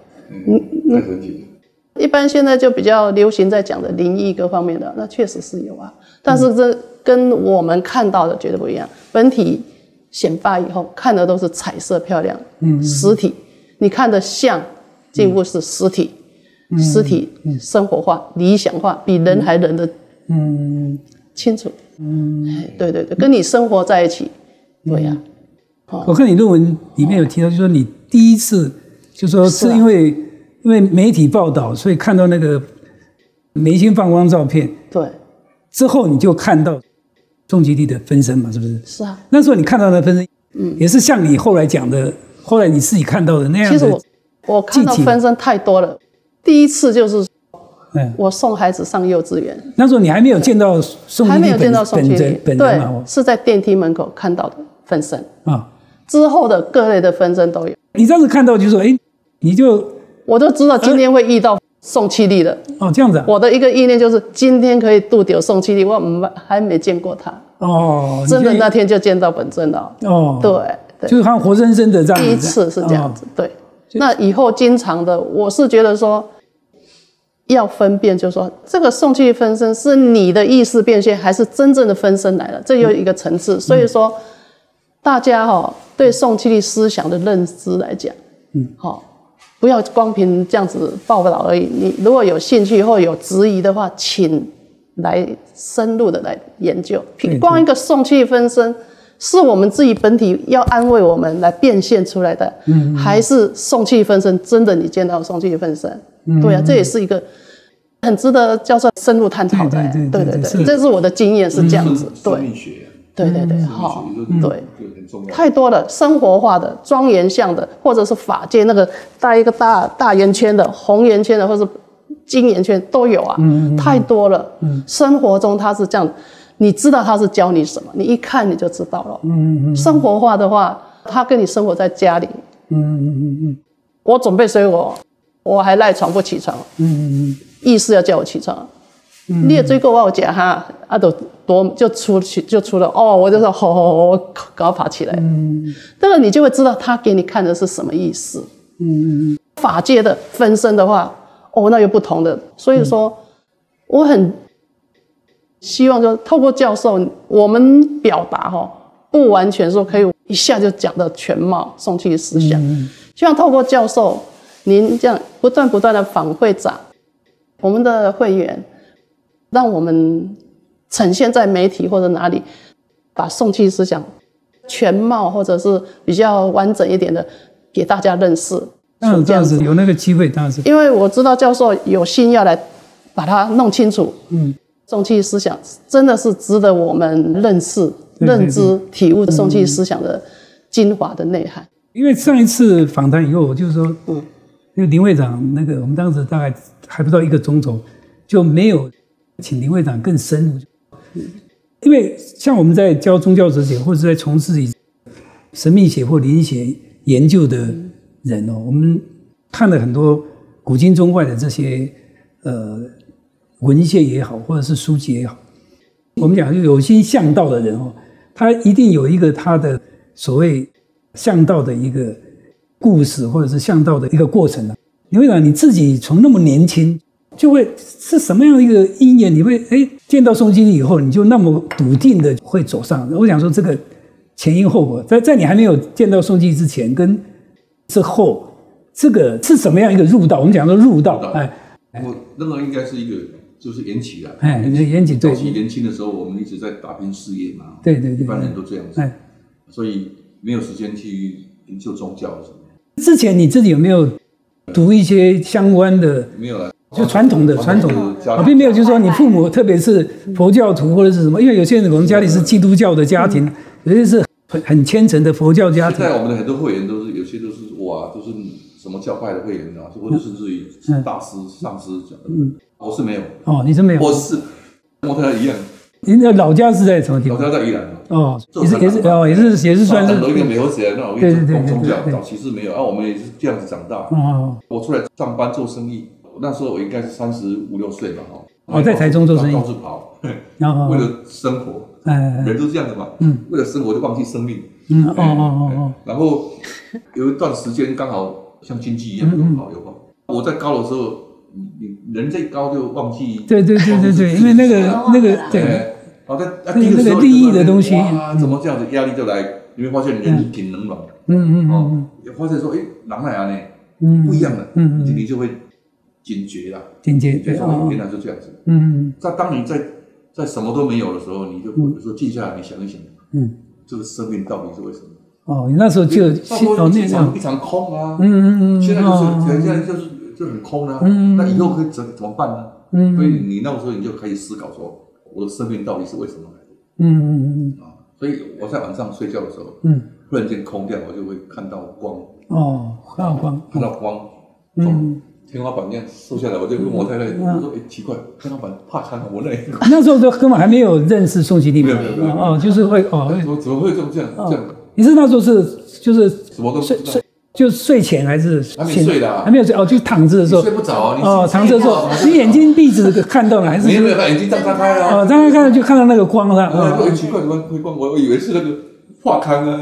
太神奇了。一般现在就比较流行在讲的灵异各方面的，那确实是有啊，但是这跟我们看到的绝对不一样。本体。显化以后看的都是彩色漂亮，实体，你看的像进步是实体，实体生活化、理想化，比人还人的，清楚，对，跟你生活在一起，对呀。我看你论文里面有提到，就是说你第一次，就是说是因为媒体报道，所以看到那个明星放光照片，对，之后你就看到。终极力的分身嘛，是不是？是啊。那时候你看到的分身，嗯，也是像你后来讲的，后来你自己看到的那样的。其实我看到分身太多了。第一次就是，我送孩子上幼稚园。那时候你还没有见到宋基立本人嘛？是在电梯门口看到的分身啊。之后的各类的分身都有。你当时看到就说，哎，你就我都知道今天会遇到。宋基立的哦，这样子、啊。我的一个意念就是今天可以度掉宋基立，我还没见过他哦，真的那天就见到本尊了哦，对，就是他活生生的这样子。第一次是这样子，哦、对。那以后经常的，我是觉得说要分辨，就是说这个宋基立分身是你的意识变现，还是真正的分身来了，这有一个层次。嗯、所以说，大家对宋基立思想的认知来讲，嗯，好。不要光凭这样子报道而已。你如果有兴趣或有质疑的话，请来深入的来研究。光一个宋基立分身，是我们自己本体要安慰我们来变现出来的，嗯嗯还是宋基立分身真的你见到宋基立分身？嗯嗯对啊，这也是一个很值得教授深入探讨的、欸。对，这是我的经验是这样子。对，对，好，对，太多了，生活化的、庄严像的，或者是法界那个带一个大圆圈的、红圆圈的，或是金圆圈都有啊，太多了。生活中它是这样，你知道它是教你什么，你一看你就知道了。生活化的话，它跟你生活在家里。我准备水果，我还赖床不起床。意识要叫我起床。你的水果我有吃哈，啊就出去就出了哦，我就说我搞爬起来，那么你就会知道他给你看的是什么意思。法界的分身的话，哦那又不同的，所以说我很希望说透过教授我们表达不完全说可以一下就讲到全貌宋基立思想，希望透过教授您这样不断的访会长，我们的会员。让我们呈现在媒体或者哪里，把宋基立思想全貌或者是比较完整一点的给大家认识。那这样子有那个机会，当然是因为我知道教授有心要来把它弄清楚。宋基立思想真的是值得我们认识、认知、体悟宋基立思想的精华的内涵。因为上一次访谈以后，我就是说，那个林会长，那个我们当时大概还不到一个钟头，就没有。请林会长更深入，因为像我们在教宗教哲学或者在从事神秘学或灵学研究的人我们看了很多古今中外的这些文献也好，或者是书籍也好，我们讲有心向道的人他一定有一个他的所谓向道的一个故事，或者是向道的一个过程林会长你自己从那么年轻。就会是什么样的一个因缘？你会见到宋基立以后，你就那么笃定的会走上？我想说，这个前因后果，在你还没有见到宋基立之前跟之后，这个是什么样一个入道？我们讲说入道，我认为应该是一个就是缘起啊，缘起对。早期年轻的时候，我们一直在打拼事业嘛，对，一般人都这样子，所以没有时间去研究宗教什么。之前你自己有没有读一些相关的？没有啊。就传统的，并没有就是说你父母，特别是佛教徒或者是什么，因为有些人我们家里是基督教的家庭，有些是很虔诚的佛教家庭。现在我们的很多会员都是，有些都是都是什么教派的会员啊，或者甚至于大师、上师讲的。我是没有。哦，你是没有。我跟他一样。您的老家是在什么地方？老家在宜兰。哦，也是算是。很多一个美国人那我一直讲宗教，早期是没有啊，我们也是这样子长大。哦。我出来上班做生意。那时候我应该是35、36岁吧，在台中做生意，到处跑，为了生活，人都这样子嘛，为了生活就忘记生命，然后有一段时间刚好像经济一样有跑，我在高的时候，人最高就忘记，对，因为那个对，好在那个利益的东西，怎么这样子压力就来，你会发现人挺冷暖的，也发现说，人来安呢，不一样的，你就会。警觉，对，原来就这样子。在当你在什么都没有的时候，你就比如说静下来，你想一想，这个生命到底是为什么？你那时候就一场空啊，现在就很空啊，那以后可以怎么办呢？所以你那时候你就可以思考说，我的生命到底是为什么来的？嗯嗯嗯。所以我在晚上睡觉的时候，嗯，突然间空掉，我就会看到光。哦，看到光，看到光，嗯。天花板那样瘦下来，我就跟我太太我说：“哎，奇怪，天花板怕看我那一个。”那时候都根本还没有认识宋其力，没有哦，就是会哦，怎么会这样？你是那时候是就是什么都睡前还是还没睡的，还没有睡哦，就躺着的时候睡不着啊，哦，躺着的时候你眼睛闭着看到了还是没有？眼睛张开了哦，张开看就看到那个光了。哎，奇怪，光，我以为是那个画刊啊，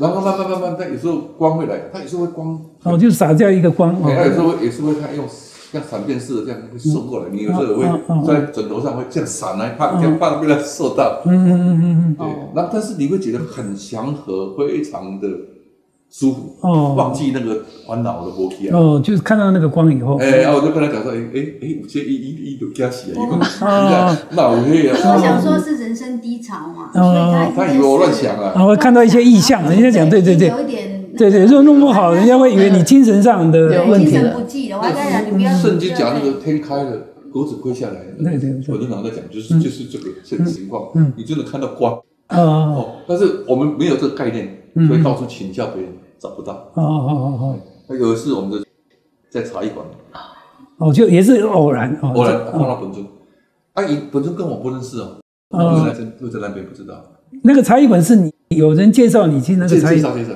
然后慢慢，它有时候光会来，它有时候会光，哦，就洒掉一个光，它有时候它用像闪电似的这样会射过来，你有时候会在枕头上会这样闪来看，这样怕被它射到，对，那但是你会觉得很祥和，非常的舒服，哦，忘记那个烦恼的波及啊，哦，就是看到那个光以后，哎，然后我就跟他讲说，哎，有些一都加起来，那我也，我想说是人生低潮嘛，他以为我乱想啊，会看到一些异象，人家讲对，有一点，对，如果弄不好，人家会以为你精神上的问题了，精神不济了，我跟你讲，你不要，圣经讲那个天开了，狗子跪下来，对，我经常在讲，就是这个情况，你真的看到光，哦，但是我们没有这个概念。所以到处请教别人，找不到。哦。那有一次我们在茶艺馆，哦，就也是偶然碰到本尊。阿姨，本尊跟我不认识哦，就在那边不知道。那个茶艺馆是你有人介绍你去那个茶艺馆？介绍。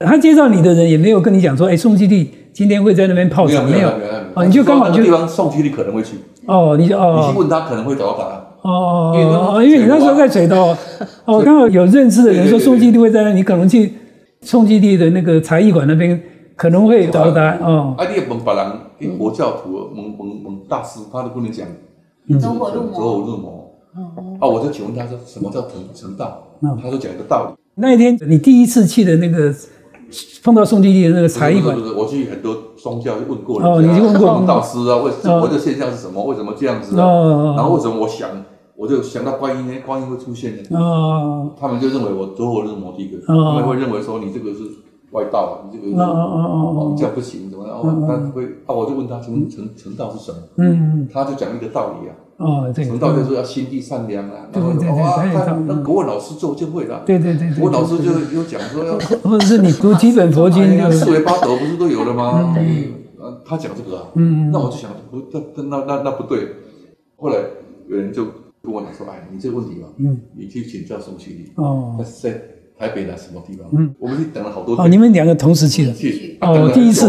他介绍你的人也没有跟你讲说，哎，宋其力今天会在那边泡茶，没有。哦，你就刚好就地方宋其力可能会去。哦，你去问他可能会找到答案。哦，因为你那时候在水头，哦，刚好有认识的人说宋其力会在那，你可能去宋其力的那个茶艺馆那边，可能会找到答案哦。啊，你问别人，你佛教徒问大师，他都不能讲走火入魔。啊，我就请问他说什么叫成道？他就讲一个道理。那一天你第一次去的那个碰到宋其力的那个茶艺馆，我去很多宗教问过人家，哦，你问过道师啊，我的现象是什么？为什么这样子？然后为什么我想？我就想到观音会出现的，哦，他们就认为我走火入魔第一个，他们会认为说你这个是外道，你这个哦这样不行怎么样？我就问他，成道是什么？他就讲一个道理啊，哦，成道就是要心地善良啊，那国文老师做就会了，对，国文老师就有讲说要，或者是你读基本佛经，四维八德不是都有了吗？他讲这个啊，那我就想那不对，后来有人就。跟我讲说，哎，你这个问题嘛，你去请教宋其力，哦，在台北的什么地方？我们去等了好多天。哦，你们两个同时去的？去，哦，第一次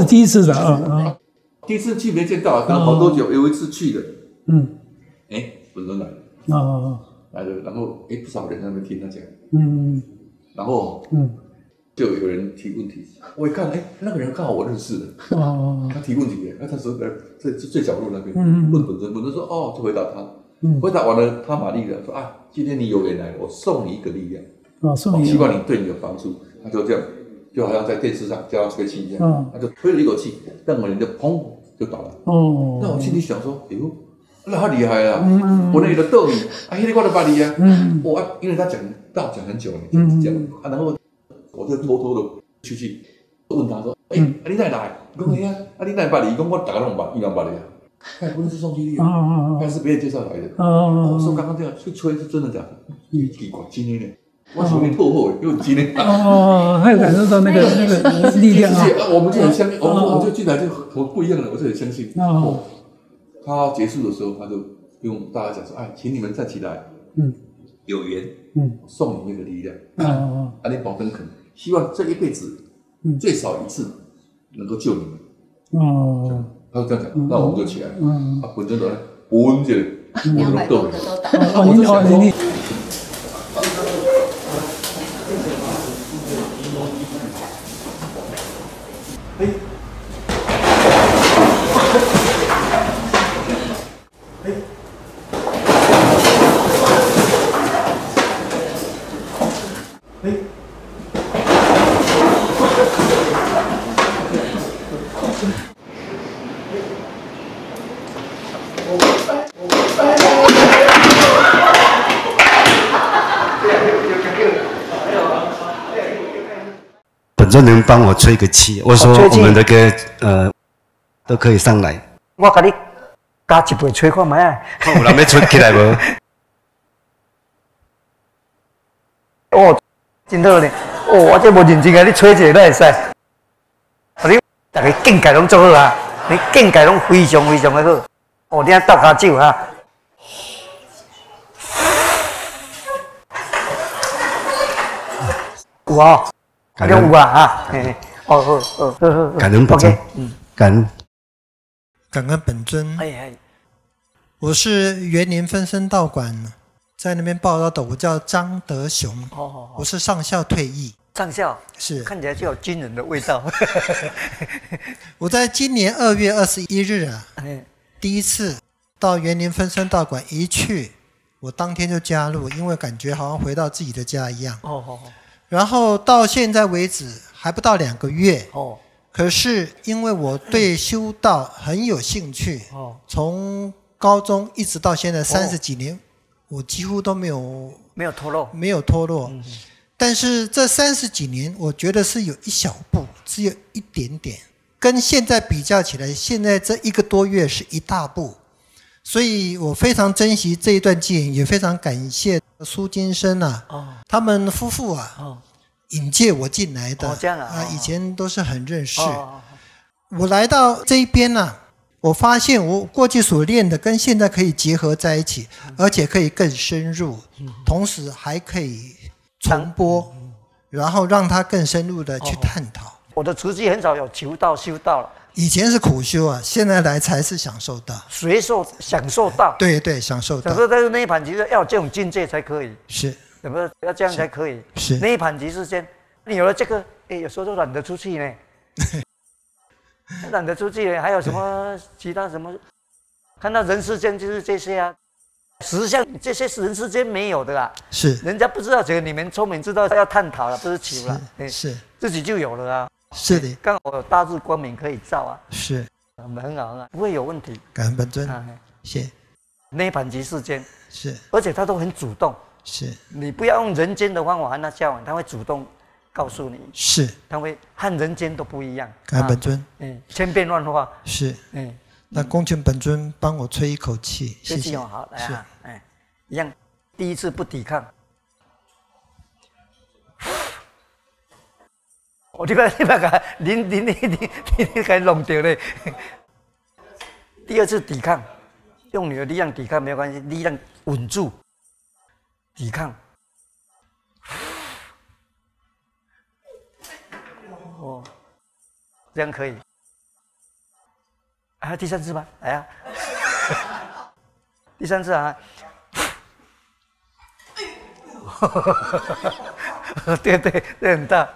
的啊，第一次去没见到，等了好多久。有一次去的，哎，本尊来了，哦，来了，然后哎，不少人在那边听他讲，然后就有人提问题，我一看，哎，那个人刚好我认识的，哦，他提问题，那他说在最角落那边问本尊，本尊说哦，就回答他。回答完了，他马力了，说啊，今天你有缘来，我送你一个力量，哦，送你，希望你对你有帮助。他就这样，就好像在电视上叫他吹气一样，他就吹了一口气，那个人就砰就倒了。哦，那我心里想说，哎呦，那他厉害了，我那里的斗你，啊，那里我的巴力呀，我因为他讲道讲很久了，讲啊，然后我就偷偷的出去问他说，哎，你在哪？讲你啊，你在巴力，讲我打两巴，一两巴力啊。哎，不是宋其力啊，还是别人介绍来的。我说刚刚这样去吹是真的假的？你奇怪，今天呢？我前面透后，因为今天还有感受到那个力量啊！我们就很相信，我就进来就很不一样了，我就很相信。他结束的时候，他就跟我们大家讲说：“哎，请你们站起来，有缘，送你们一个力量，阿弥陀佛，希望这一辈子最少一次能够救你们。”哦。他就这样讲，那我们就起来。啊，本尊的呢？本尊，200多个都打。我就想说，就能帮我吹个气，我说我们的歌都可以上来。我给你加一杯吹看卖啊！我那边吹起来无？哦，真好呢！哦，我这无认真个，你吹一下哪会使？你大家境界拢做好啊！你境界拢非常非常个好。哦，你啊倒下酒啊！ 有哦，感恩有啊啊！哦哦哦哦哦！感恩本尊，感恩，感恩本尊。哎哎，我是园林分身道馆，在那边报道的，我叫张德雄。哦，我是上校退役。上校是看起来就有军人的味道。我在今年2月21日啊，第一次到园林分身道馆一去，我当天就加入，因为感觉好像回到自己的家一样。哦哦哦。 然后到现在为止还不到2个月哦，可是因为我对修道很有兴趣哦，从高中一直到现在30几年，我几乎都没有脱落，没有脱落。但是这30几年，我觉得是有一小步，只有一点点，跟现在比较起来，现在这1个多月是一大步，所以我非常珍惜这一段经验，也非常感谢。 苏金生啊，他们夫妇啊，引介我进来的啊，以前都是很认识。我来到这边呢，我发现我过去所练的跟现在可以结合在一起，而且可以更深入，同时还可以传播，然后让它更深入的去探讨。我的足迹很少有求道修道了，以前是苦修啊，现在来才是享受道，随受享受道。对对，享受道。享受道是那一盘棋，要这种境界才可以。是，怎么要这样才可以？是那一盘棋之间，你有了这个，哎，有时候都懒得出去呢。懒得出去，还有什么其他什么？看到人世间就是这些啊，实相这些是人世间没有的啦。是，人家不知道这个，你们聪明知道要探讨了，不是求了，是自己就有了啊。 是的，刚好有大日光明可以照啊，是，很好啊，不会有问题。感恩本尊，谢。那一盘棋世间是，而且他都很主动，是。你不要用人间的方法和他交往，他会主动告诉你，是，他会和人间都不一样。感恩本尊，嗯，千变万化，是，嗯。那恭请本尊帮我吹一口气，谢谢。好，来啊，哎，一样，第一次不抵抗。 哦，你别个，你给弄掉嘞。第二次抵抗，用你的力量抵抗没有关系，力量稳住，抵抗。哦，这样可以。还有第三次吗？来呀、啊，第三次啊。对对，这很大。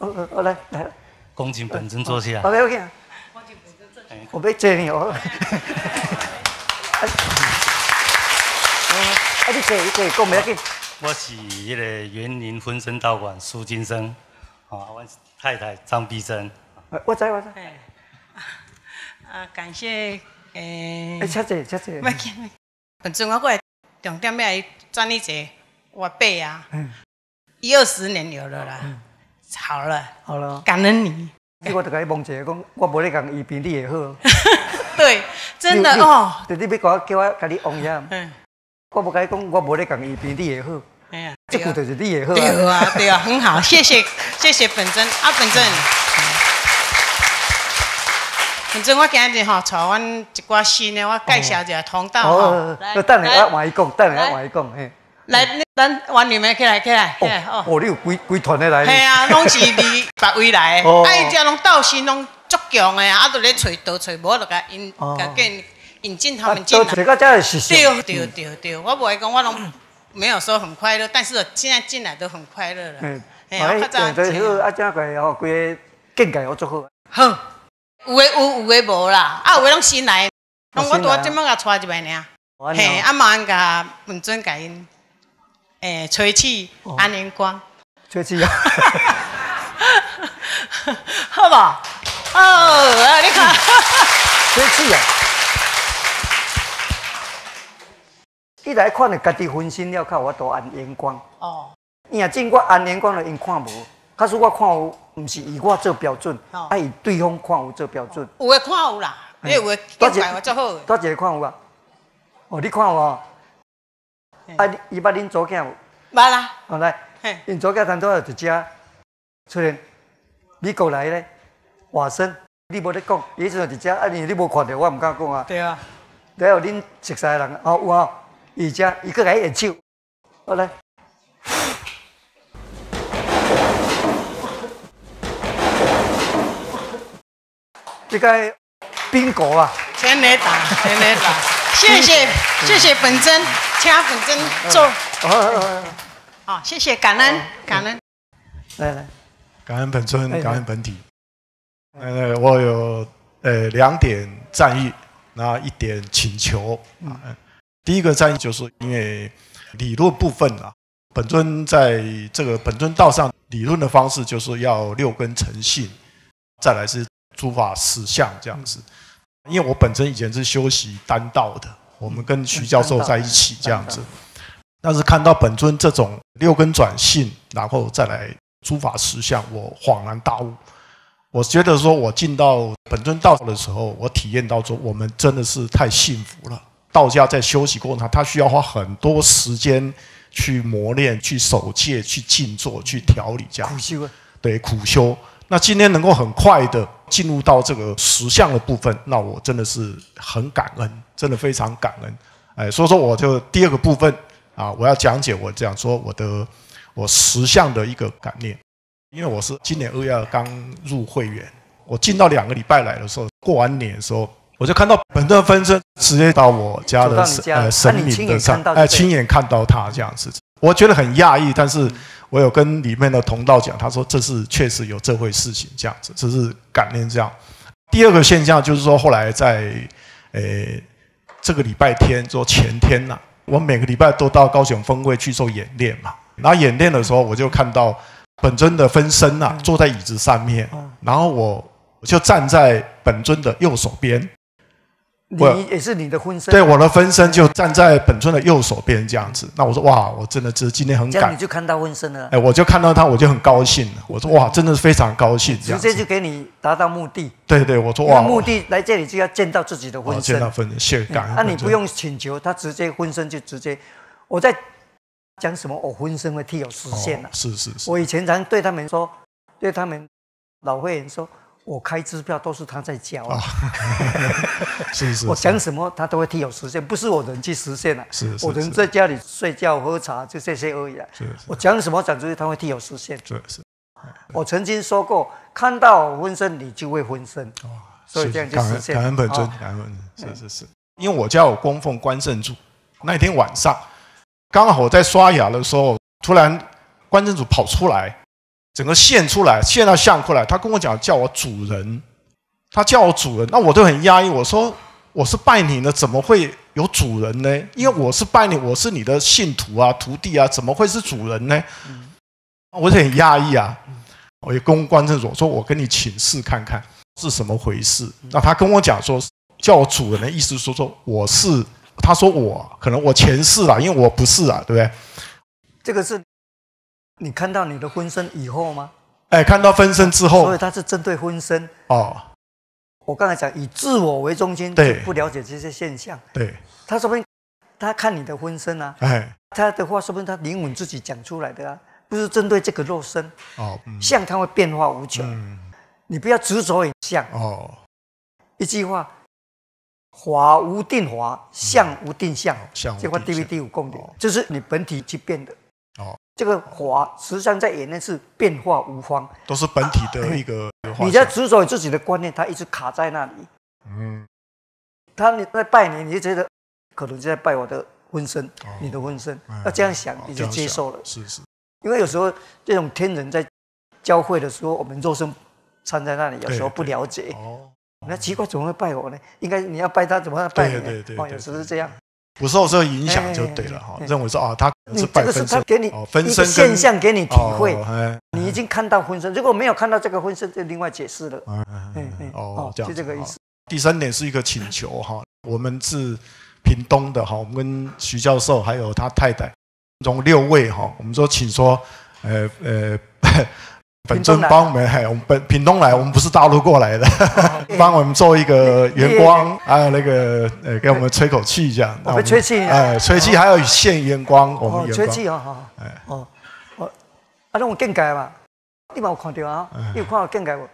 我来，恭请本尊坐下。OK， 恭请本尊坐下。我被追你哦。啊，你坐，讲袂要紧。我是迄个园林分身道馆苏金生，啊，我太太张碧珍。我知。啊，感谢诶。谢谢。袂紧，本尊我过来，重点要来转你坐，我背啊。 20年有了啦，好了，好了，感恩你。我就甲伊问一下，讲我无咧讲伊比你也好。对，真的哦。对，你别叫我你王爷。嗯。我无甲伊讲，我无咧讲伊比你也好。哎呀，这句就是你也好。对啊，对啊，很好，谢谢本尊啊，本尊。本尊，我今日吼，带阮一寡新的，我介绍一下通道吼。等下我换伊讲，嘿。 来，咱湾里面起来，哦，你有几团的来？系啊，拢是离别位来的，啊，伊遮拢斗心拢足强的啊，啊，都咧找，无就甲引进他们进来。对，我不会讲，我拢没有说很快乐，但是现在进来都很快乐了。嗯，哎，对好，啊，这个哦，规个境界我足好。好，有诶无啦，啊，有诶拢新来，拢我拄即摆甲带入来尔，嘿，啊，嘛安甲本尊甲因。 诶，吹气安宁光，吹气啊！好吧，哦，你看，吹气啊！你来看，你家己分身了，较有法度安阳光。哦，你若真我安阳光了，因看无。可是我看有，唔是以我做标准，啊以对方看有做标准。有诶看有啦，你有诶，多一个看有啊？哦，你看有啊？啊，伊捌恁左囝无？捌啦。后来，因左囝当初在遮，虽然美国来咧，外省，你无咧讲，伊阵在遮，啊，你无看到，我唔敢讲啊。对啊。然后恁熟悉人，哦有哦，伊遮伊佫来演手，后来。 这个冰果啊，全雷打，全雷打，谢谢本真，请本真坐。好，谢谢，感恩，感恩。来来，感恩本真，感恩本体。我有2点战役，那1点请求。第一个战役就是因为理论部分啊，本尊在这个本尊道上理论的方式就是要6根诚信，再来是。 诸法实相这样子，因为我本身以前是修习丹道的，我们跟徐教授在一起这样子，但是看到本尊这种6根转性，然后再来诸法实相，我恍然大悟。我觉得说我进到本尊道的时候，我体验到说我们真的是太幸福了。道家在修习过程，他需要花很多时间去磨练、去守戒、去静坐、去调理这样。苦修对苦修。 那今天能够很快的进入到这个实相的部分，那我真的是很感恩，真的非常感恩。哎，所以说我就第2个部分啊，我要讲解我讲说我实相的一个感念，因为我是今年2月刚入会员，我进到2个礼拜来的时候，过完年的时候，我就看到本尊分身直接到我家的神明的上，哎，亲眼看到他这样子，我觉得很讶异，但是。 我有跟里面的同道讲，他说这是确实有这回事情这样子，这是感念这样。第2个现象就是说，后来在这个礼拜天，说前天呐、啊，我每个礼拜都到高雄分会去做演练嘛。然后演练的时候，我就看到本尊的分身呐、啊、坐在椅子上面，然后我就站在本尊的右手边。你也是你的分身？对，我的分身就。 站在本尊的右手边这样子，那我说哇，我真的这今天很感恩，你就看到分身了，哎，我就看到他，我就很高兴了。我说哇，真的是非常高兴，直接就给你达到目的。对对，我说哇，目的来这里就要见到自己的分身，见到分身，谢感恩。那你不用请求，他直接分身就直接。我在讲什么？我分身会替我实现了。是是是。我以前常对他们说，对他们老会员说，我开支票都是他在交。 是是，我想什么他都会替我实现，不是我人去实现了、啊，是我人在家里睡觉喝茶就这些而已、啊。我讲什么讲出去，他会替我实现。是，我曾经说过，看到我分身，你就会分身，哦、所以这样就实现。感恩本尊，感恩是，因为我家有供奉关圣祖，那一天晚上刚好我在刷牙的时候，突然关圣祖跑出来，整个现出来，现到像出来，他跟我讲叫我主人。 他叫我主人，那我都很压抑。我说我是拜你的，怎么会有主人呢？因为我是拜你，我是你的信徒啊、徒弟啊，怎么会是主人呢？我就很压抑啊。我也跟关圣祖说，我跟你请示看看是什么回事。那他跟我讲说，叫我主人的意思是说我是，他说我可能我前世啦，因为我不是啊，对不对？这个是你看到你的分身以后吗？哎，看到分身之后，所以他是针对分身哦。 我刚才讲以自我为中心，不了解这些现象。对，他说不定他看你的分身啊，哎，他的话说不定他灵魂自己讲出来的啊，不是针对这个肉身。哦，相它会变化无穷，你不要执着于相。哦，一句话，法无定法，相无定相，这块 DVD 有共点，这是你本体去变的。哦，这个法实际上在演练是变化无方，都是本体的一个。 你在执着自己的观念，他一直卡在那里。嗯，他在拜你，你就觉得可能就在拜我的分身，哦、你的分身。要这样想，你就接受了。是。因为有时候这种天人在交汇的时候，我们肉身掺在那里，有时候不了解。哦。那奇怪，怎么会拜我呢？应该你要拜他，怎么拜你呢？对。哦，有时候是这样。不受这个影响就对了哈。认为说啊，他可能是拜分身。这个是他给你分身现象给你体会。 你已经看到分身，如果没有看到这个分身，就另外解释了。哦，这样就这个意思。第3点是一个请求哈，我们是屏东的哈，我们跟徐教授还有他太太，总共6位哈，我们说请说，本尊帮我们，我们屏东来，我们不是大陆过来的，帮我们做一个圆光，还有那个给我们吹口气这样。我们吹气，吹气还有现圆光，我们吹气哦，哦，啊，那我更改嘛，你嘛有看到啊？你有看到更改无？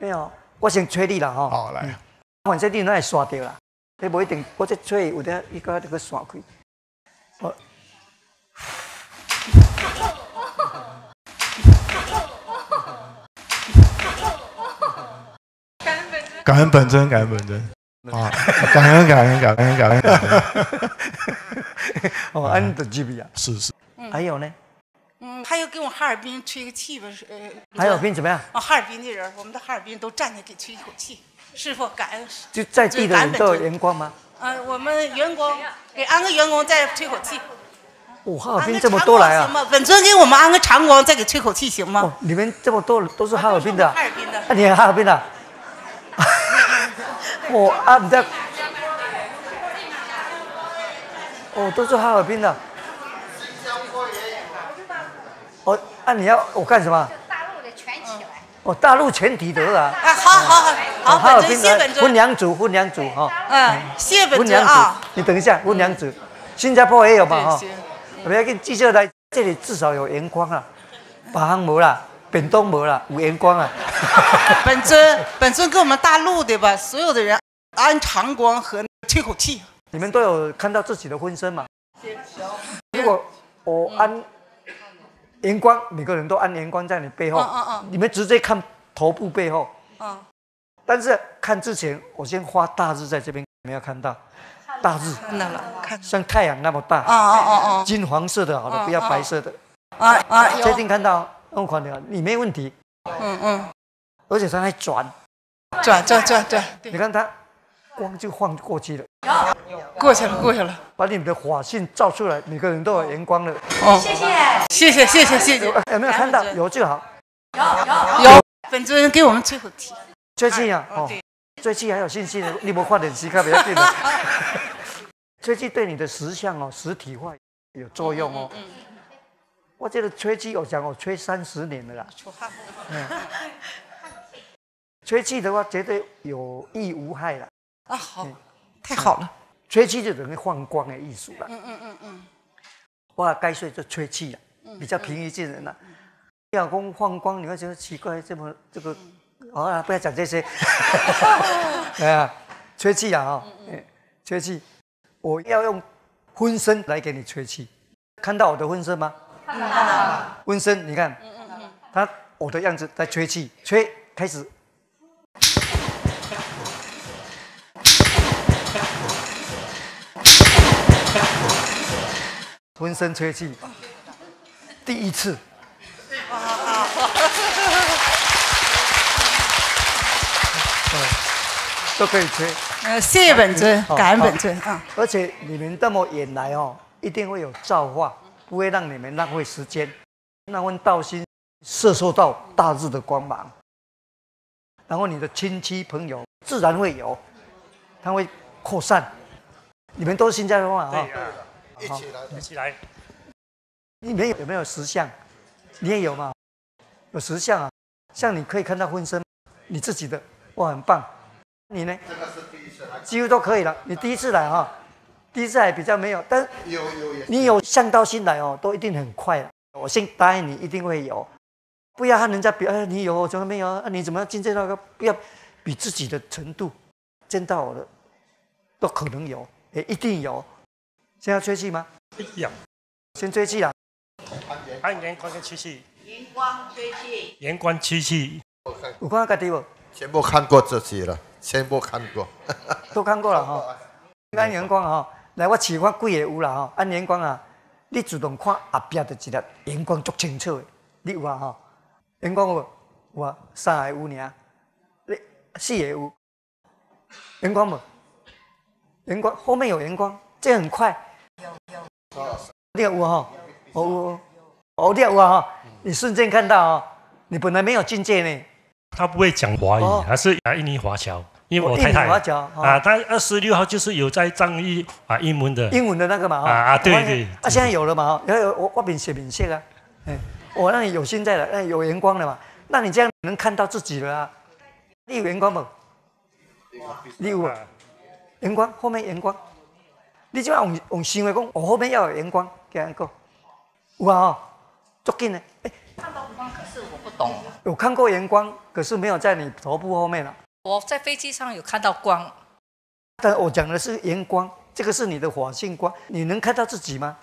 没有，我先吹你啦吼。好来，反正你那会刷掉啦，你无一定，我这吹有得一个这个刷开。哦。 感恩本真，感恩本真啊！感恩，感恩，感恩，感恩。哦，安的 GB 啊，是是。还有呢？还有给我们哈尔滨吹个气吧，还有滨怎么样？啊，哈尔滨的人，我们的哈尔滨都站着给吹一口气。师傅，感恩。就在地的人都有员工吗？啊，我们员工给安个员工再吹口气。哦，哈尔滨这么多来啊！本尊给我们安个长光，再给吹口气行吗？你们这么多都是哈尔滨的。哈尔滨的。那你哈尔滨的？ 哦啊，你在哦，都是哈尔滨的。哦，啊，你要我干什么？大陆的全起来。哦，大陆全体得了。啊，好好好，好，本尊谢本尊。分两组，分两组哈。嗯，谢本尊啊。你等一下，分两组。新加坡也有嘛哈？不要紧，记下来，这里至少有阳光啊，北方没啦。 本东没了，有眼光啊！本尊跟我们大陆的吧，所有的人安长光和吹口气。你们都有看到自己的婚身嘛？如果我安眼光，每个人都安眼光在你背后，你们直接看头部背后。但是看之前，我先画大字在这边，你们要看到大字，看到了，像太阳那么大。金黄色的好了，不要白色的。确定看到。 弄垮掉，你没问题。而且它还转。你看它，光就晃过去了。过去了。把你们的法性照出来，每个人都有阳光了。哦，谢谢。有没有看到？有就好。有。本尊给我们吹口气。吹气啊！哦，吹气还有信息的，你莫画点西卡，不要紧的。吹气对你的实相哦，实体化有作用哦。 我这个吹气，我讲我吹30年了啦。出汗。吹气的话，绝对有益无害啦。啊，好，太好了。吹气就等于放光的艺术啦。我该睡就吹气啦，比较平易近人啦。要讲放光，你会觉得奇怪，这么这个，好啦，不要讲这些。哎呀，吹气啊，吹气，我要用浑身来给你吹气，看到我的浑身吗？ 温身，你看，他我的样子在吹气，吹开始。温身吹气，第一次。都可以吹。谢谢本尊，感恩本尊啊！而且你们这么远来哦，一定会有造化。 不会让你们浪费时间，让我们道心摄受到大日的光芒，然后你的亲戚朋友自然会有，他会扩散。你们都是新加坡人啊，一起来。你们有没有实相？你也有吗？有实相啊，像你可以看到婚身，你自己的，哇，很棒。你呢？这个是第一次来，几乎都可以了。你第一次来哈。 第一次还比较没有，但你有向到心来哦，都一定很快了。我先答应你，一定会有。不要和人家比，哎，你有我怎么没有？啊，你怎么进这那个？不要比自己的程度，见到我的都可能有，也一定有。先要吹气吗？有。先吹气啦。按阳光吹气。阳光吹气。阳光吹气。有看到自己无？全部看过自己了，全部看过。都看过了哈。按阳光哈。 来，我试我几个有啦吼，按阳光啊，你自动看后壁就一粒阳光足清楚的，你有啊吼？阳光有无？有啊，三个有尔，你四个有。阳光无？阳光后面有阳光，这很快。有。你有吼？哦，你有啊吼？你瞬间看到哦，你本来没有境界呢。他不会讲华语，他是印尼华侨。 因为我太太啊，她26号就是有在藏语啊，英文的那个嘛啊，对，现在有了嘛，然后我变写明写啊，我让你有现在了，让你有眼光了嘛，那你这样能看到自己了啊。你有眼光不？你有啊？眼光后面眼光，你即摆用想的讲，我后面要有眼光，这样讲有啊哦，足紧的。哎，看到眼光，可是我不懂。有看过眼光，可是没有在你头部后面了。我在飞机上有看到光，但我讲的是眼光，这个是你的火性光，你能看到自己吗？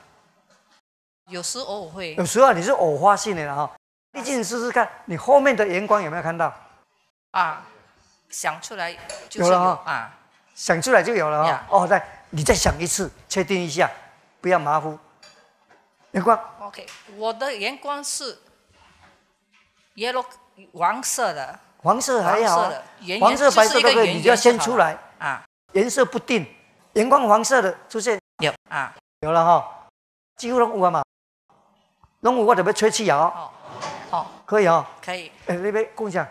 有时偶尔会，有时候你是偶发性的哈，你进去试试看，你后面的眼光有没有看到？啊，想出来就是有了啊，想出来就有了哈。哦，再你再想一次，确定一下，不要马虎。眼光 ，OK， 我的眼光是 yellow 黄色的，黄色还好，黄色、白色都可以，你就要先出来啊。颜色不定，眼光黄色的出现有啊，有了哈，几乎拢有啊嘛。 弄我就要吹气哦，哦，可以哦，可以。哎，那边共享。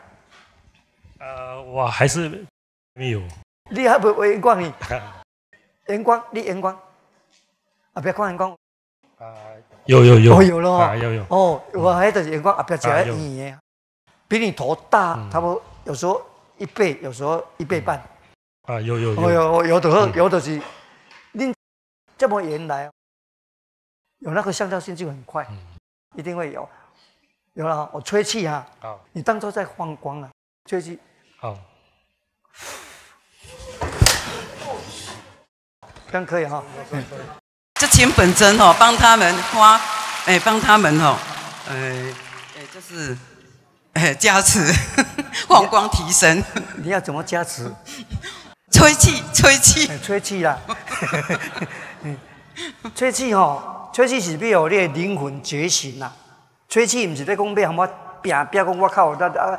我还是没有。你还不会眼光呢？眼光，你眼光啊！不要看眼光。啊，有。哦，有咯。有。哦，我还得眼光啊，不要讲你，比你头大，差不多有时候一倍，有时候一倍半。啊，有。哦，有的是，你这么远来，有那个向导性就很快。 一定会有，有了、哦，我吹气啊，好，你当作在放光啊，吹气，好，这样可以哈、哦。就请本真哦，帮他们花，哎，帮他们哦，就是，加持，放光提升。你要怎么加持？吹气，吹气啦，吹气哦。 吹气是要让你的灵魂觉醒呐、啊，吹气唔是在讲要喊我拼讲我靠那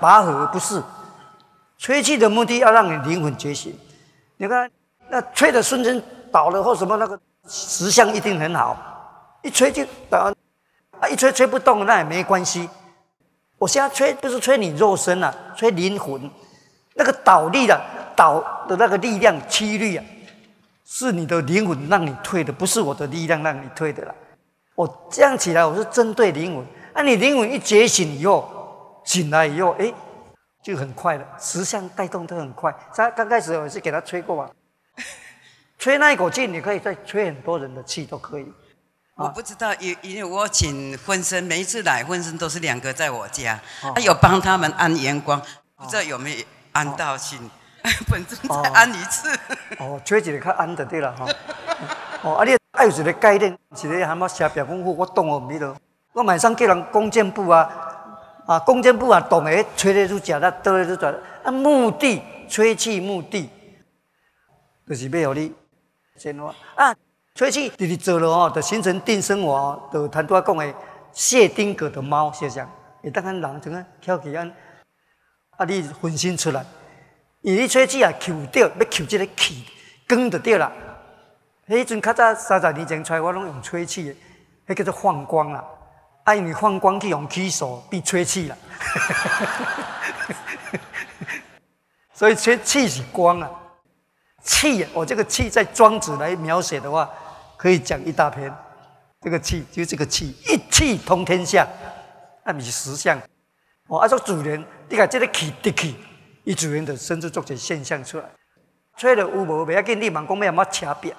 拔河不是，吹气的目的要让你灵魂觉醒。你看那吹的孙真倒了或什么那个石像一定很好，一吹就倒，啊一吹吹不动那也没关系。我现在吹不是吹你肉身啊，吹灵魂，那个倒立的倒的那个力量驱力啊。 是你的灵魂让你退的，不是我的力量让你退的啦。我这样起来，我是针对灵魂。啊，你灵魂一觉醒以后，醒来以后，哎，就很快了。实相带动都很快。他刚开始我是给他吹过嘛，吹那一口气，你可以再吹很多人的气都可以。我不知道，因为我请婚生，每一次来婚生都是两个在我家，哦、有帮他们安阳光，不知道有没有安到心。哦 本尊再安一次。哦，找一个较安就对啦吼。哦，啊，你爱有一个概念，一个喊我写表功夫，我懂哦，咪咯。我晚上叫人弓箭步啊，啊，弓箭步啊，懂诶，吹咧就食啦，倒咧就倒啦。啊，目的吹气目的，就是要互你先话啊，吹气直直做落哦，就形成定生活哦，就坦白讲诶，谢丁格的猫现象，会当咱人怎啊翘起安，啊，你分身出来。 伊吹气啊，扣到要扣这个气，光就对啦。迄阵较早30年前出来，我拢用吹气的，迄叫做放光啦。啊，因为放光去用气手变吹气啦。所以吹气是光啊，气啊，我这个气在庄子来描写的话，可以讲一大篇。这个气就这个气，一气通天下，啊，不是实相。哦，啊，做主人，你甲这个气得去。 伊自然就生出作些现象出来，吹了有无袂要紧，你茫讲要阿么车拼，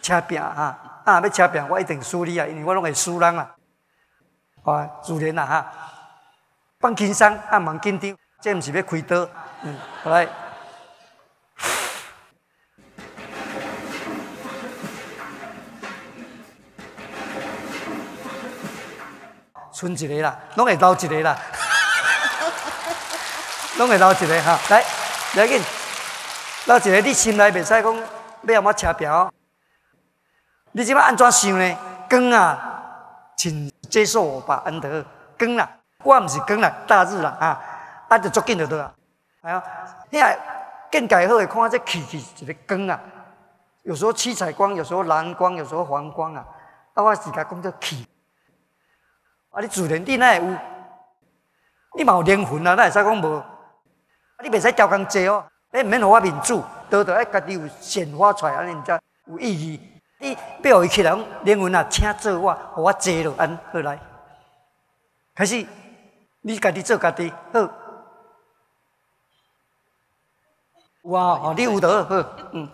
车拼哈，啊要车拼我一定输你啊，因为我拢会输人啊，啊自然啦哈，放轻松，啊茫紧张，这毋是要开刀，嗯，好来，剩一个啦，拢会留一个啦。 拢会留一个哈，来，来紧，留一个你心内袂使讲要阿么车票、哦，你即摆安怎想呢？光啊，请接受我吧，安德，光啦，我毋是光啦，大日啦啊，啊就足紧就对啦。哎呀，你啊见解好诶，看这气一个光啊，有时候七彩光，有时候蓝光，有时候黄光啊，啊我自家讲做气，啊你自然你哪会有？你嘛有灵魂啊，哪会使讲无？ 你袂使调工济哦，你唔免互我面子，都要家己有显化出来，安尼才有意义。你要伊起来，讲灵魂啊，请做我，互我坐落安好来。开始，你家己做家己好。哇哦，你有得好，嗯，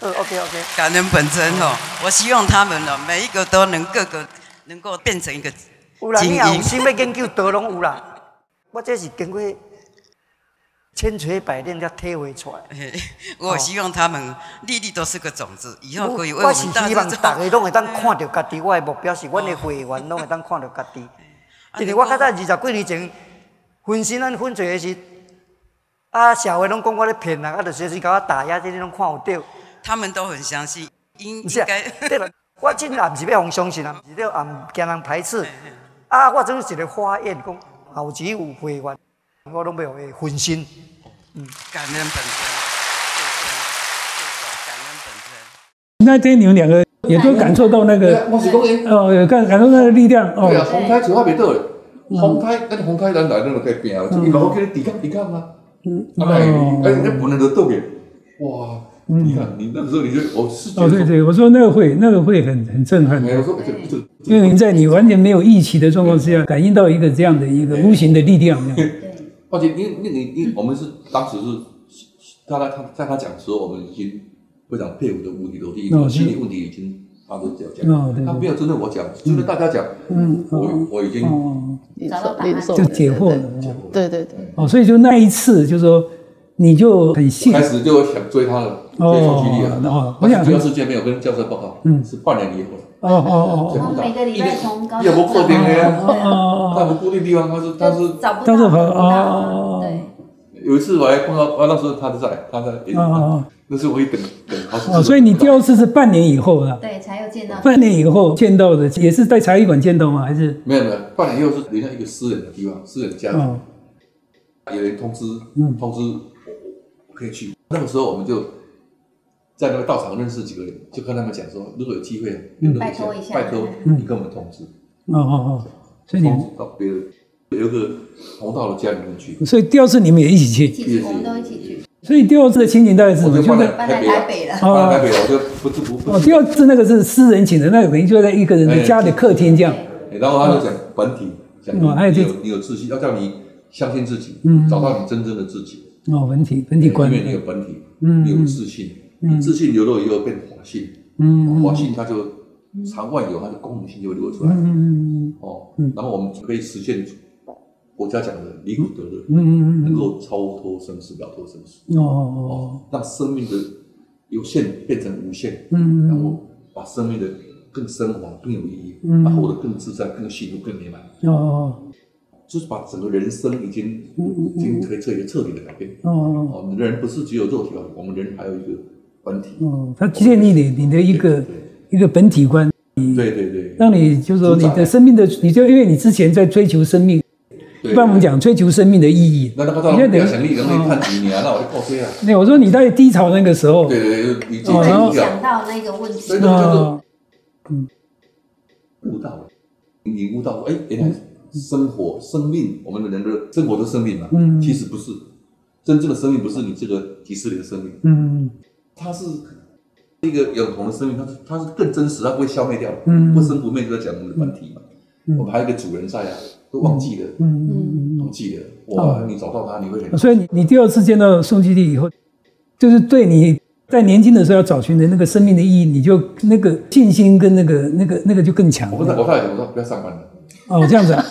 好 ，OK。感恩本身哦，我希望他们哦，每一个都能能够变成一个精英。有啦，你也有心要研究，都拢有啦。我这是经过千锤百炼才体会出来。我希望他们粒粒都是个种子，以后可以为我们大家。我是希望大家拢会当看到家己，我的目标是，阮的会员拢会当看到家己。因为我较早20几年前分身咱分做的是，啊社会拢讲我咧骗人，啊就随时甲我打压，这些拢看有对。他们都很相信，应该。对了，我真也唔是要互相信，啊，是了也唔惊人排斥。啊，我总是一个发言讲，后期有会员，我拢袂互伊分身。嗯，感恩本身，感恩本身。那天你们两个也都感受到那个，感受那个力量哦。对啊，红太就阿袂倒嘞，红太咱来咱就可以拼啊，伊老叫你抵抗啊。嗯，哎，人家本来就倒个，哇！你看，你那时候你就哦，对，我说那个会很震撼的。因为在你完全没有预期的状况之下，感应到一个这样的一个无形的力量。而且你，我们是当时是他讲说，我们已经非常佩服的问题都已经心理问题已经他都讲，他没有针对我讲，针对大家讲。嗯，我已经找到答案，就解惑了。对对对。哦，所以就那一次，就说。你就很信，开始就想追他了，追求激励啊！哦，我想主要是见面，我跟教授报告，嗯，是半年以后。哦，每个礼拜从高，也不固定的呀，他不固定地方，他是找不到啊。对，有一次我还碰到，那时候他在，那是我一等好久。哦，所以你第二次是半年以后啊？对，才有见到。半年以后见到的，也是在茶艺馆见到吗？还是？没有，半年以后是人家一个私人的地方，私人家庭，有人通知。可以去。那个时候我们就在那个道场认识几个人，就跟他们讲说，如果有机会，拜托你跟我们通知。哦，所以你到别人有个同道的家里面去。所以第二次你们也一起去，我们都一起去。所以第二次的情景大概是，我就搬来台北了，我就不。第二次那个是私人请的，那个等于就在一个人的家里客厅这样。然后他就讲本体，讲你有自信，要叫你相信自己，找到你真正的自己。哦，本体观，因为你有本体，你有自信，你自信流露以后变活性，活性它就常万有，它的功能性就流露出来，哦，然后我们可以实现佛家讲的离苦得乐，能够超脱生死，了脱生死，哦，让生命的有限变成无限，然后把生命的更升华、更有意义，把活得更自在、更幸福、更美满，哦。就是把整个人生已经可以做一个彻底的改变。哦，人不是只有肉体，我们人还有一个本体。哦，它建立你的一个本体观。对。让你就是说你的生命的，你就因为你之前在追求生命，一般我们讲追求生命的意义。那当然不要想你人类看几年，那我就破碎啊。那我说你在低潮那个时候，对，你就想到那个问题。所以就是悟到了，你悟到说，哎，原来。生命，我们的人的生活的生命嘛，其实不是真正的生命，不是你这个几十年的生命，它是一个永恒的生命，它是更真实，它不会消灭掉，不生不灭，就在讲我们的本体嘛。我们还有一个主人在啊，都忘记了，哇，你找到他，你会很。所以你第二次见到宋基地以后，就是对你在年轻的时候要找寻的那个生命的意义，你就那个信心跟那个就更强。我不要上班了。哦，这样子啊！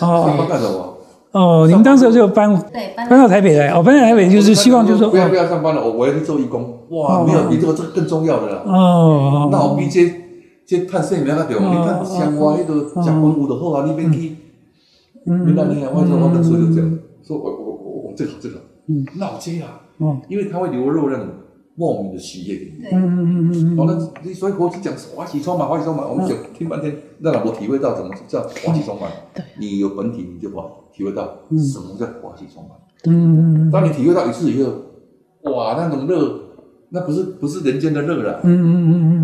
哦，你们当时就搬到台北来，搬到台北就是希望就是说不要上班了，我要去做义工。哇，没有比这个更重要的了。哦，那我比这探险苗那条，你看像我迄个食公务就好啊，你免去，你那样，我那时候就讲，说我这个老街啊，因为它会流露那种莫名的喜悦。好了，所以我就讲华喜充满，我们讲听半天，让我体会到怎么叫华喜充满。你有本体，你就体会到什么叫华喜充满。当你体会到一次以后，哇，那种热，那不是人间的热了。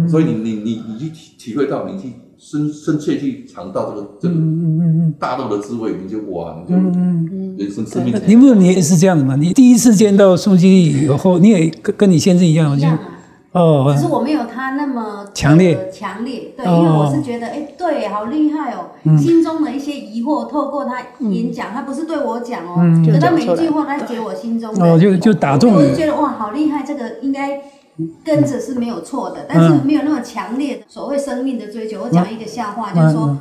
所以你去体会到，你去深切去尝到这个大陆的滋味，你就人生生命。林副，你也是这样的嘛？你第一次见到宋基地以后，你也跟你先生一样，就。哦，只是我没有他那么强烈，对，因为我是觉得，哎，对，好厉害哦，心中的一些疑惑，透过他演讲，他不是对我讲哦，可他每一句话他解我心中的，哦，就打中，我就觉得哇，好厉害，这个应该跟着是没有错的，但是没有那么强烈的所谓生命的追求。我讲一个笑话，就是说，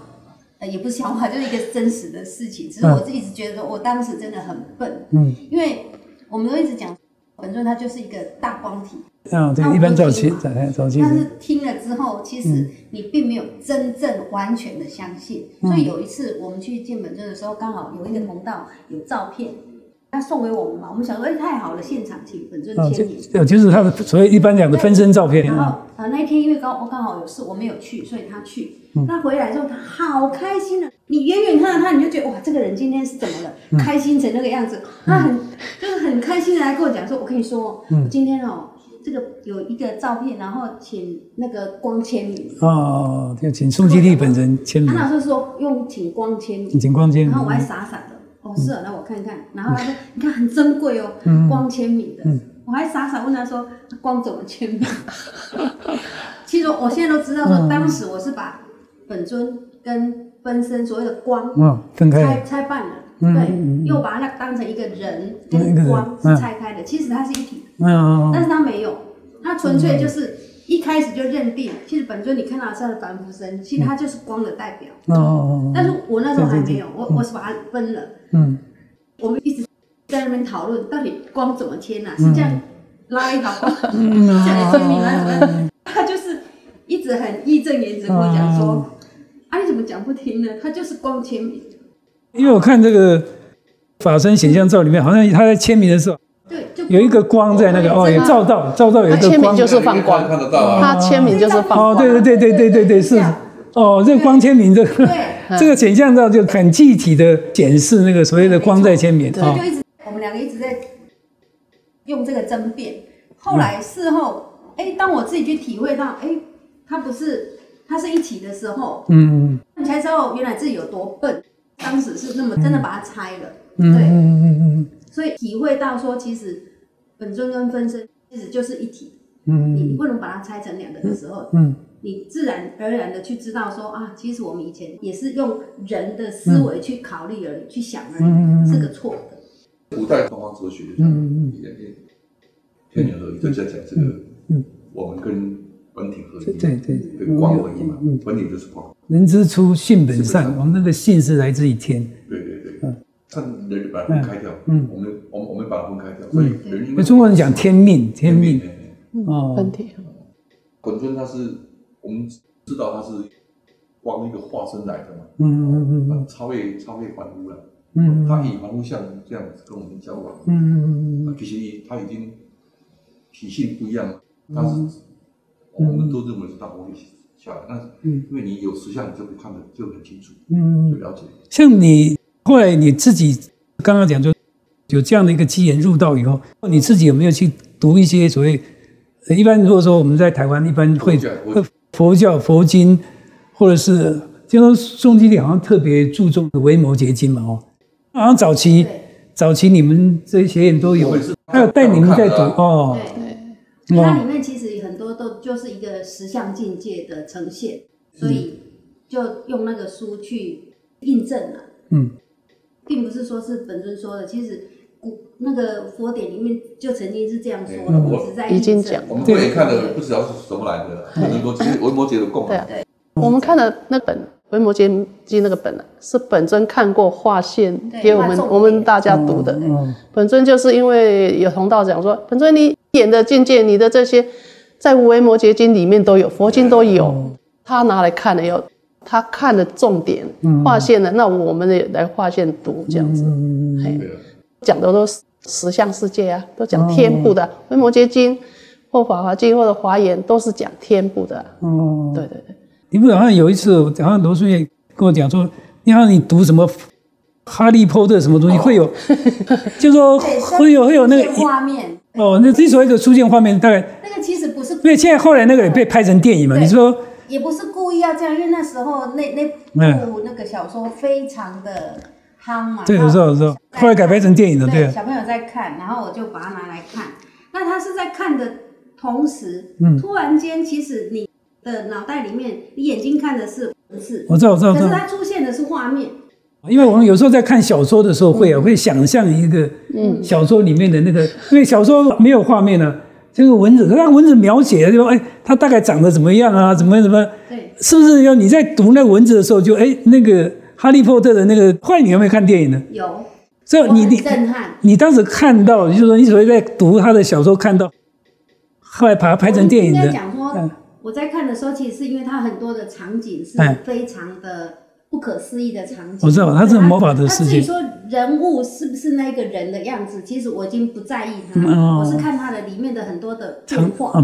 也不是笑话，就是一个真实的事情，只是我一直觉得我当时真的很笨，因为我们都一直讲。本尊它就是一个大光体，啊，对，一般早期，但是听了之后，其实你并没有真正完全的相信。所以有一次我们去见本尊的时候，刚好有一个同道有照片，他送给我们嘛，我们想说，哎，太好了，现场请本尊签名。就是他所谓一般讲的分身照片。然后那一天因为刚好有事，我没有去，所以他去。那回来之后，他好开心的。你远远看到他，你就觉得哇，这个人今天是怎么了？开心成那个样子，他很开心的来跟我讲说，我跟你说，我今天哦，这个有一个照片，然后请那个光签名哦，要请宋基地本人签名。他那时候说用请光签名，请光签名。然后我还傻的，哦，是啊，那我看一看。然后他说，你看很珍贵哦，光签名的。我还傻问他说，光怎么签名？其实我现在都知道说，当时我是把本尊跟分身所谓的光拆半了，对，又把它当成一个人跟光是拆开的，其实它是一体，但是它没有，它纯粹就是一开始就认定，其实本尊你看到是它的凡夫身，其实它就是光的代表。但是我那时候还没有，我是把它分了。我们一直在那边讨论到底光怎么签啊，是这样拉一条光，这样签名啊，他就是一直很义正言辞跟我讲说。啊，你怎么讲不听呢？他就是光签名。因为我看这个《法身显像照》里面，好像他在签名的时候，对，有一个光在那个哦，也照到有一个光。他签名就是放光，看得到啊。他签名就是放光。哦，对，是。哦，这个光签名，这个显像照就很具体的检视那个所谓的光在签名。对，就一直我们两个一直在用这个争辩。后来事后，哎，当我自己去体会到，哎，他不是。它是一起的时候，你才知道原来自己有多笨。当时是那么真的把它拆了，对，所以体会到说，其实本尊跟分身其实就是一体，你不能把它拆成两个的时候，你自然而然的去知道说啊，其实我们以前也是用人的思维去考虑而已，去想而已，是个错的。古代东方哲学，天人合一，就在讲这个，我们跟。本体合一，对，光合一嘛，本体就是光。人之初，性本善，我们那个性是来自于天。对，但人把它分开掉，我们把它分开掉，所以人。中国人讲天命，哦，本体。本尊他是我们知道他是光一个化身来的嘛，超越凡夫了，他以凡夫相这样子跟我们交往，其实他已经体性不一样了，他是。我们都认为是大魔力下来，但是因为你有实相，你就看得就很清楚，就了解。像你后来你自己刚刚讲，就有这样的一个机缘入道以后，你自己有没有去读一些所谓一般如果说我们在台湾一般会佛教佛经，或者是听说宋基地好像特别注重《维摩诘经》嘛，哦，好像早期你们这些学员都有，还有带你们在读哦。对，它里面其实。就是一个实相境界的呈现，所以就用那个书去印证了。并不是说是本尊说的，其实那个佛典里面就曾经是这样说的，我只在印证。我们这里看的不知道是什么来的，维摩诘的供啊。对，我们看的那本《维摩诘经》那个本是本尊看过划线给我们大家读的。本尊就是因为有同道讲说，本尊你演的境界，你的这些。在《维摩诘经》里面都有，佛经都有，他拿来看了，有他看的重点划线了，那我们也来划线读这样子，讲的都是实相世界啊，都讲天部的《维摩诘经》或《法华经》或者《华严》都是讲天部的。对。你不好像有一次，好像罗素也跟我讲说，你好像你读什么《哈利波特》什么东西，会有，就说会有那个画面哦，那之所以出现画面，大概那个其实。因为现在后来那个也被拍成电影嘛，你说也不是故意要这样，因为那时候那部小说非常的夯嘛，对，有时候后来改拍成电影了，对，小朋友在看，然后我就把它拿来看，那他是在看的同时，突然间，其实你的脑袋里面，你眼睛看的是文字，我知道，可是它出现的是画面。因为我们有时候在看小说的时候会想象一个小说里面的那个，因为小说没有画面呢、啊，这个文字，它文字描写就哎，它大概长得怎么样啊，怎么，对，是不是要你在读那个文字的时候就哎那个哈利波特的那个，后来你有没有看电影呢？有，所以你震撼，你当时看到就是说你所谓在读他的小说看到，后来把它拍成电影的。我在看的时候，其实是因为它很多的场景是非常的不可思议的场景。我知道，它是魔法的世界。至于说人物是不是那个人的样子，其实我已经不在意它，我是看它的里面的很多的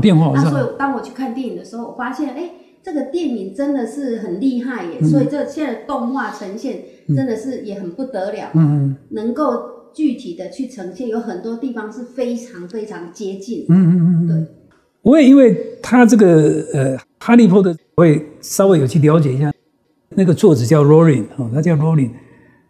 变化。那所以当我去看电影的时候，我发现，哎，这个电影真的是很厉害耶！所以这现在动画呈现真的是也很不得了，能够具体的去呈现，有很多地方是非常非常接近。对。我也因为他这个哈利波特，我也稍微有去了解一下，那个作者叫 Rowling 哦，他叫 Rowling，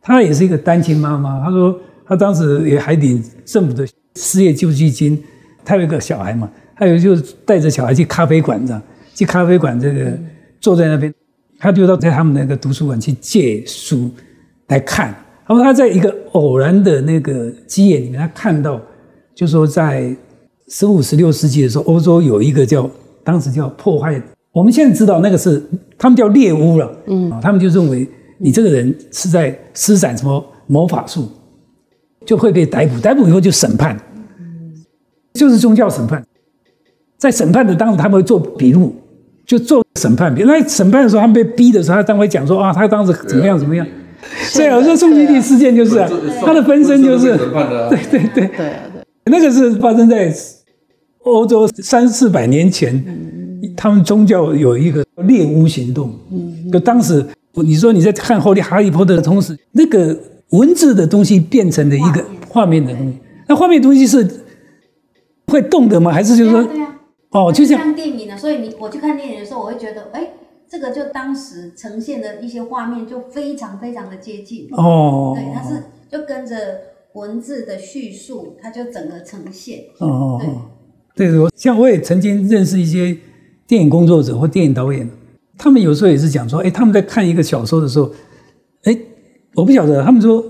他也是一个单亲妈妈。他说他当时也还领政府的失业救济金，他有一个小孩嘛，还有就带着小孩去咖啡馆这样，去咖啡馆这个坐在那边，他就到在他们那个图书馆去借书来看。然后他在一个偶然的那个机缘里面，他看到就说在15、16世纪的时候，欧洲有一个当时叫破坏，我们现在知道那个是他们叫猎巫了，他们就认为你这个人是在施展什么魔法术，就会被逮捕，逮捕以后就审判，就是宗教审判，在审判的当时他们会做笔录，就做审判笔录。那审判的时候，他们被逼的时候，他当会讲说啊，他当时怎么样。所以我说宋基地事件就是他的分身就是对。那个是发生在欧洲300、400年前，他们宗教有一个猎巫行动。就当时你说你在看后面哈利波特的同时，那个文字的东西变成了一个画面的东西。那画面的东西是会动的吗？还是就是说，就像电影呢？所以我去看电影的时候，我会觉得，哎，这个就当时呈现的一些画面就非常非常的接近。对，它是就跟着文字的叙述，它就整个呈现。对，像我也曾经认识一些电影工作者或电影导演，他们有时候也是讲说，哎，他们在看一个小说的时候，哎，我不晓得，他们说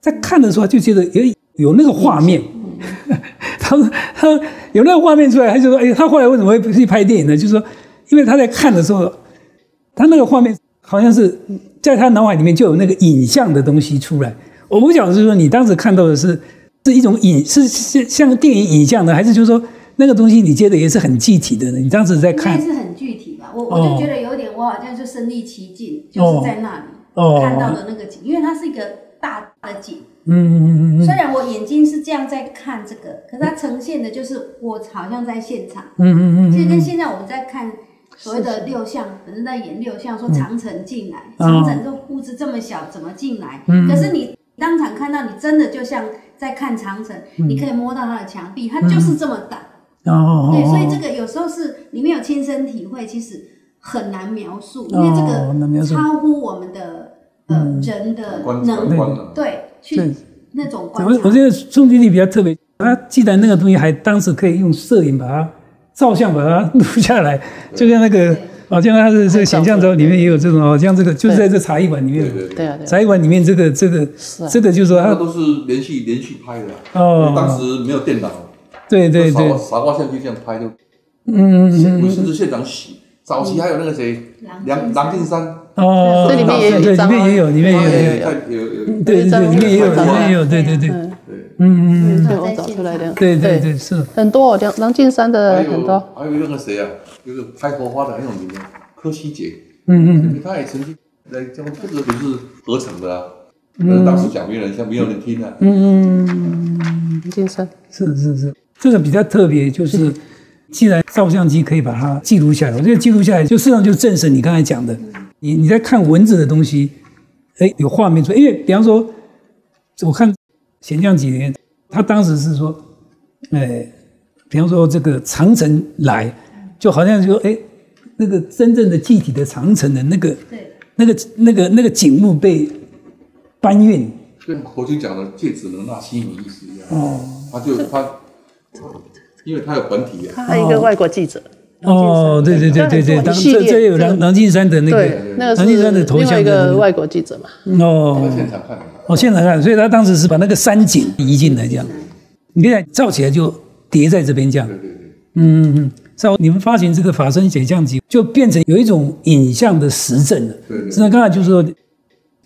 在看的时候就觉得有那个画面，他有那个画面出来，他就说，哎，他后来为什么会去拍电影呢？就是说，因为他在看的时候，他那个画面好像是在他脑海里面就有那个影像的东西出来。我不讲是说你当时看到的是一种影，是像电影影像的，还是就是说那个东西你觉得也是很具体的呢？你当时在看，应该是很具体吧？我就觉得有点，我好像就身临其境，就是在那里看到的那个景，因为它是一个大的景。虽然我眼睛是这样在看这个，可是它呈现的就是我好像在现场。其实跟现在我们在看所谓的六项，可是在演六项，说长城进来，长城这屋子这么小，怎么进来？可是你当场看到，你真的就像在看长城，你可以摸到它的墙壁，它就是这么大。对，所以这个有时候是你没有亲身体会，其实很难描述，因为这个超乎我们的人的能力，对，去那种观察。我觉得宋基地比较特别，他既然那个东西还当时可以用摄影把它照相把它录下来，就像那个。像它的这个想象照里面也有这种像这个就是在这茶艺馆里面，对，茶艺馆里面这个就是说它都是连续拍的，当时没有电脑，对，傻瓜相机这样拍的，甚至现场洗，早期还有那个谁郎静山，这里面也有，里面也有，对，里面也有，对。我找出来的，对，是很多郎静山的很多，还有那个谁啊，就是开火花的很有名的柯西姐，他也曾经来教这个，不是合成的啊，当时讲没人，现在没有人听了，郎静山是，这个比较特别，就是既然照相机可以把它记录下来，我觉得记录下来就事实上就证实你刚才讲的，你在看文字的东西，哎，有画面出来，因为比方说我看。前将几年，他当时是说，比方说这个长城来，就好像说，那个真正的具体的长城的那个景物被搬运，跟侯君讲的“芥子能纳西米”意思一样。他因为他有本体啊。他一个外国记者。哦，对对对对对，这有郎静山的那个，郎静山的头像。另外一个外国记者嘛。哦，现场看。哦，现场看，所以他当时是把那个山景移进来这样。你看照起来就叠在这边这样。对对对。嗯嗯。 在你们发行这个法身显像集，就变成有一种影像的实证了。对，那刚才就是说，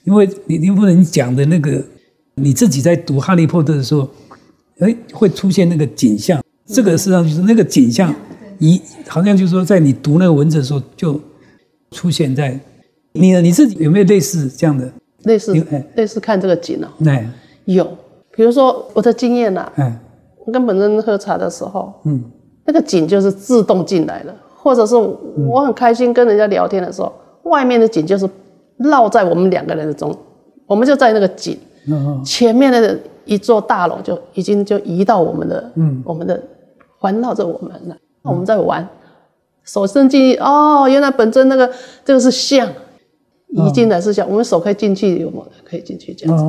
因为林夫人讲的那个，你自己在读《哈利波特》的时候，哎，会出现那个景象。这个实际上就是那个景象，好像就是说，在你读那个文字的时候，就出现在你自己有没有类似这样的？类似看这个景哦。哎，有，比如说我的经验啊，哎，我跟本人喝茶的时候，嗯。 那个景就是自动进来了，或者是我很开心跟人家聊天的时候，外面的景就是绕在我们两个人的中，我们就在那个景前面的一座大楼就已经就移到我们的，我们的环绕着我们了。我们在玩，手伸进去，哦，原来本身那个这个是像移进来是像，我们手可以进去，有没可以进去这样子？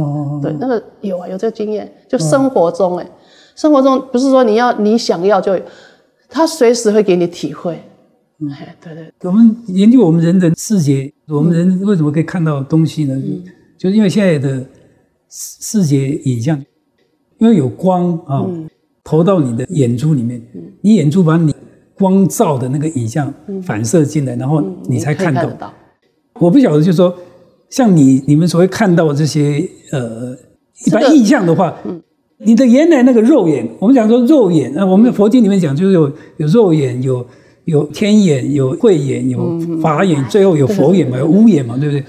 对，那个有啊，有这个经验，就生活中哎，生活中不是说你想要就有。 他随时会给你体会，哎，对对。我们研究我们人的视觉，我们人为什么可以看到东西呢？就是因为现在的视觉影像，因为有光啊投到你的眼珠里面，你眼珠把你光照的那个影像反射进来，然后你才看到。我不晓得，就是说，像你们所谓看到这些一般意象的话。 你的原来那个肉眼，我们讲说肉眼我们的佛经里面讲就是有肉眼，有天眼，有慧眼，有法眼，最后有佛眼嘛，有无眼嘛，对不对？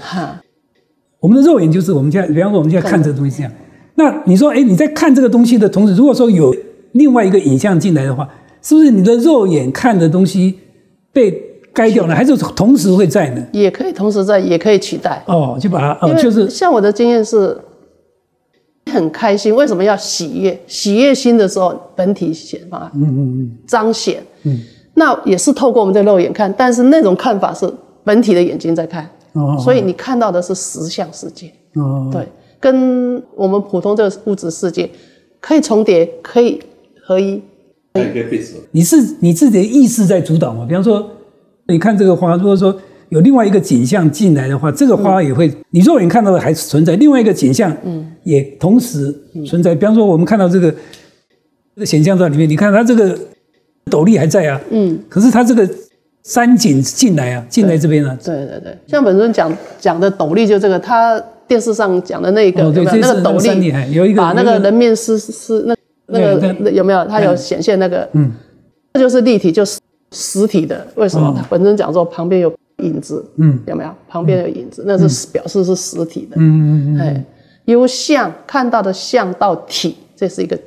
我们的肉眼就是我们现在，比方说我们现在看这个东西这样。那你说，哎，你在看这个东西的同时，如果说有另外一个影像进来的话，是不是你的肉眼看的东西被？ 该掉了，还是同时会在呢？也可以同时在，也可以取代。哦，就把它，就是像我的经验是。 很开心，为什么要喜悦？喜悦心的时候，本体显嘛，彰显。那也是透过我们的肉眼看，但是那种看法是本体的眼睛在看，所以你看到的是实相世界。对，跟我们普通这个物质世界可以重叠，可以合一。你自己的意识在主导嘛？比方说，你看这个花，如果说有另外一个景象进来的话，这个花也会，你肉眼看到的还存在，另外一个景象，也同时存在。比方说，我们看到这个显像照里面，你看它这个斗笠还在啊，可是它这个山景进来啊，进来这边啊，对对对，像本尊讲的斗笠就这个，他电视上讲的那个，对，那个斗笠，把那个人面狮那个有没有？它有显现那个，这就是立体，就是实体的。为什么？本尊讲说旁边有。 影子，有没有？旁边有影子，那是表示是实体的。哎，由像看到的像到体，这是一个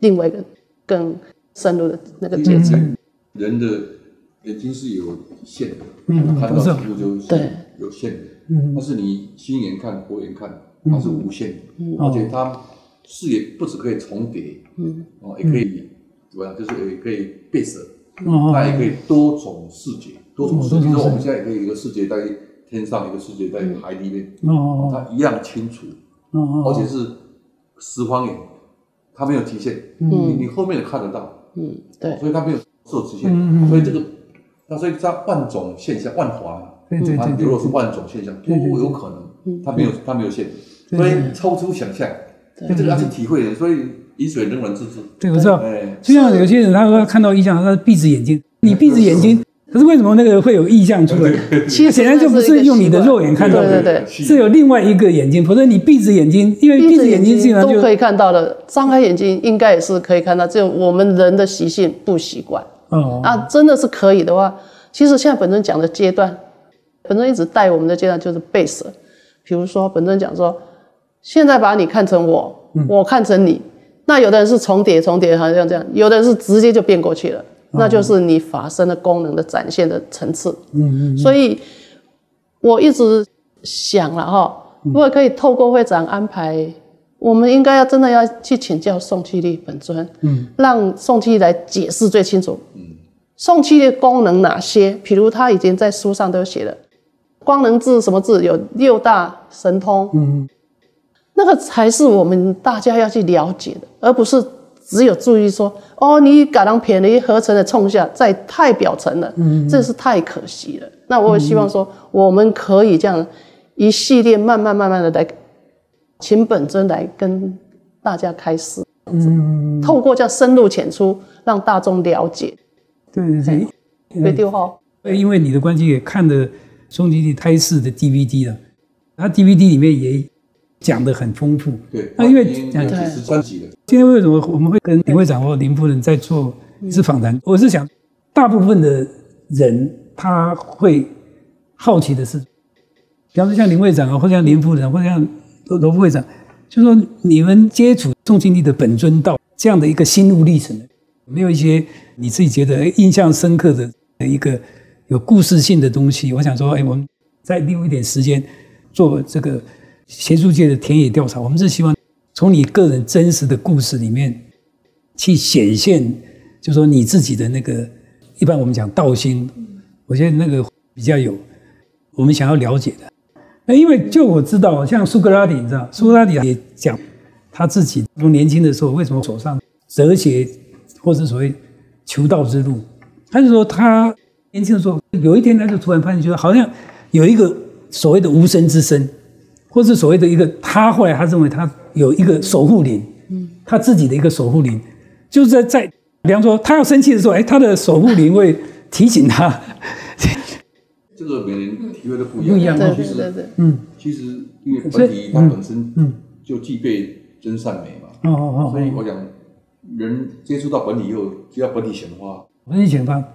另外一个更深入的那个阶级。人的眼睛是有限的，看到事物就是有限的。但是你心眼看、佛眼看，它是无限的，而且它视野不只可以重叠，也可以怎么样？就是也可以被摄，它也可以多重视觉。 多重视，比如说我们现在也可以一个世界在天上，一个世界在海里面，它一样清楚，而且是十方眼，它没有极限，你后面也看得到，对，所以它没有受极限，所以这个，那所以它万种现象万华，它如果是万种现象，多有可能，它没有限，所以超出想象，所以这个要去体会的，所以饮水冷暖自知。对，我知道，就像有些人他说看到异象，他闭着眼睛，你闭着眼睛。 可是为什么那个会有意象出来？其实显然就不是用你的肉眼看到的，对，是有另外一个眼睛。否则你闭着眼睛，因为闭着眼睛竟然就可以看到了，张开眼睛应该也是可以看到。只有我们人的习性不习惯。啊，真的是可以的话，其实现在本尊讲的阶段，本尊一直带我们的阶段就是被舍。比如说本尊讲说，现在把你看成我，我看成你。那有的人是重叠，好像这样；有的人是直接就变过去了。 那就是你法身的功能的展现的层次，所以我一直想了哈，如果可以透过会长安排，我们应该要真的要去请教宋七力本尊，让宋七力来解释最清楚，宋七力的功能哪些？比如他已经在书上都写了，光能智什么智有6大神通，那个才是我们大家要去了解的，而不是。只有注意说，哦，你把人便宜合成的冲下，在太表层了，这是太可惜了。那我也希望说，我们可以这样一系列慢慢的来，请本尊来跟大家开示，透过这样深入浅出，让大众了解。对，没丢哈。因为你的关系也看了松吉弟开示的 DVD 了，他 DVD 里面也。 讲得很丰富，对。那因为讲的是专辑的。今天为什么我们会跟林会长或林夫人在做一次访谈？我是想，大部分的人他会好奇的是，比方说像林会长啊，或像林夫人，或像罗副会长，就说你们接触宋庆历的本尊道这样的一个心路历程，有没有一些你自己觉得印象深刻的一个有故事性的东西？我想说，哎，我们再利用一点时间做这个。 学术界的田野调查，我们是希望从你个人真实的故事里面去显现，就说你自己的那个，一般我们讲道心，我觉得那个比较有我们想要了解的。那因为就我知道，像苏格拉底，你知道，苏格拉底也讲他自己从年轻的时候为什么走上哲学或者所谓求道之路，他就说他年轻的时候有一天他就突然发现，觉得好像有一个所谓的无声之声。 或是所谓的一个，他后来他认为他有一个守护灵，他自己的一个守护灵，就是在比方说他要生气的时候，哎，他的守护灵会提醒他。这个每人体会的不一样，对。其实因为本体它本身就具备真善美嘛，所以我讲人接触到本体以后，只要本体显化，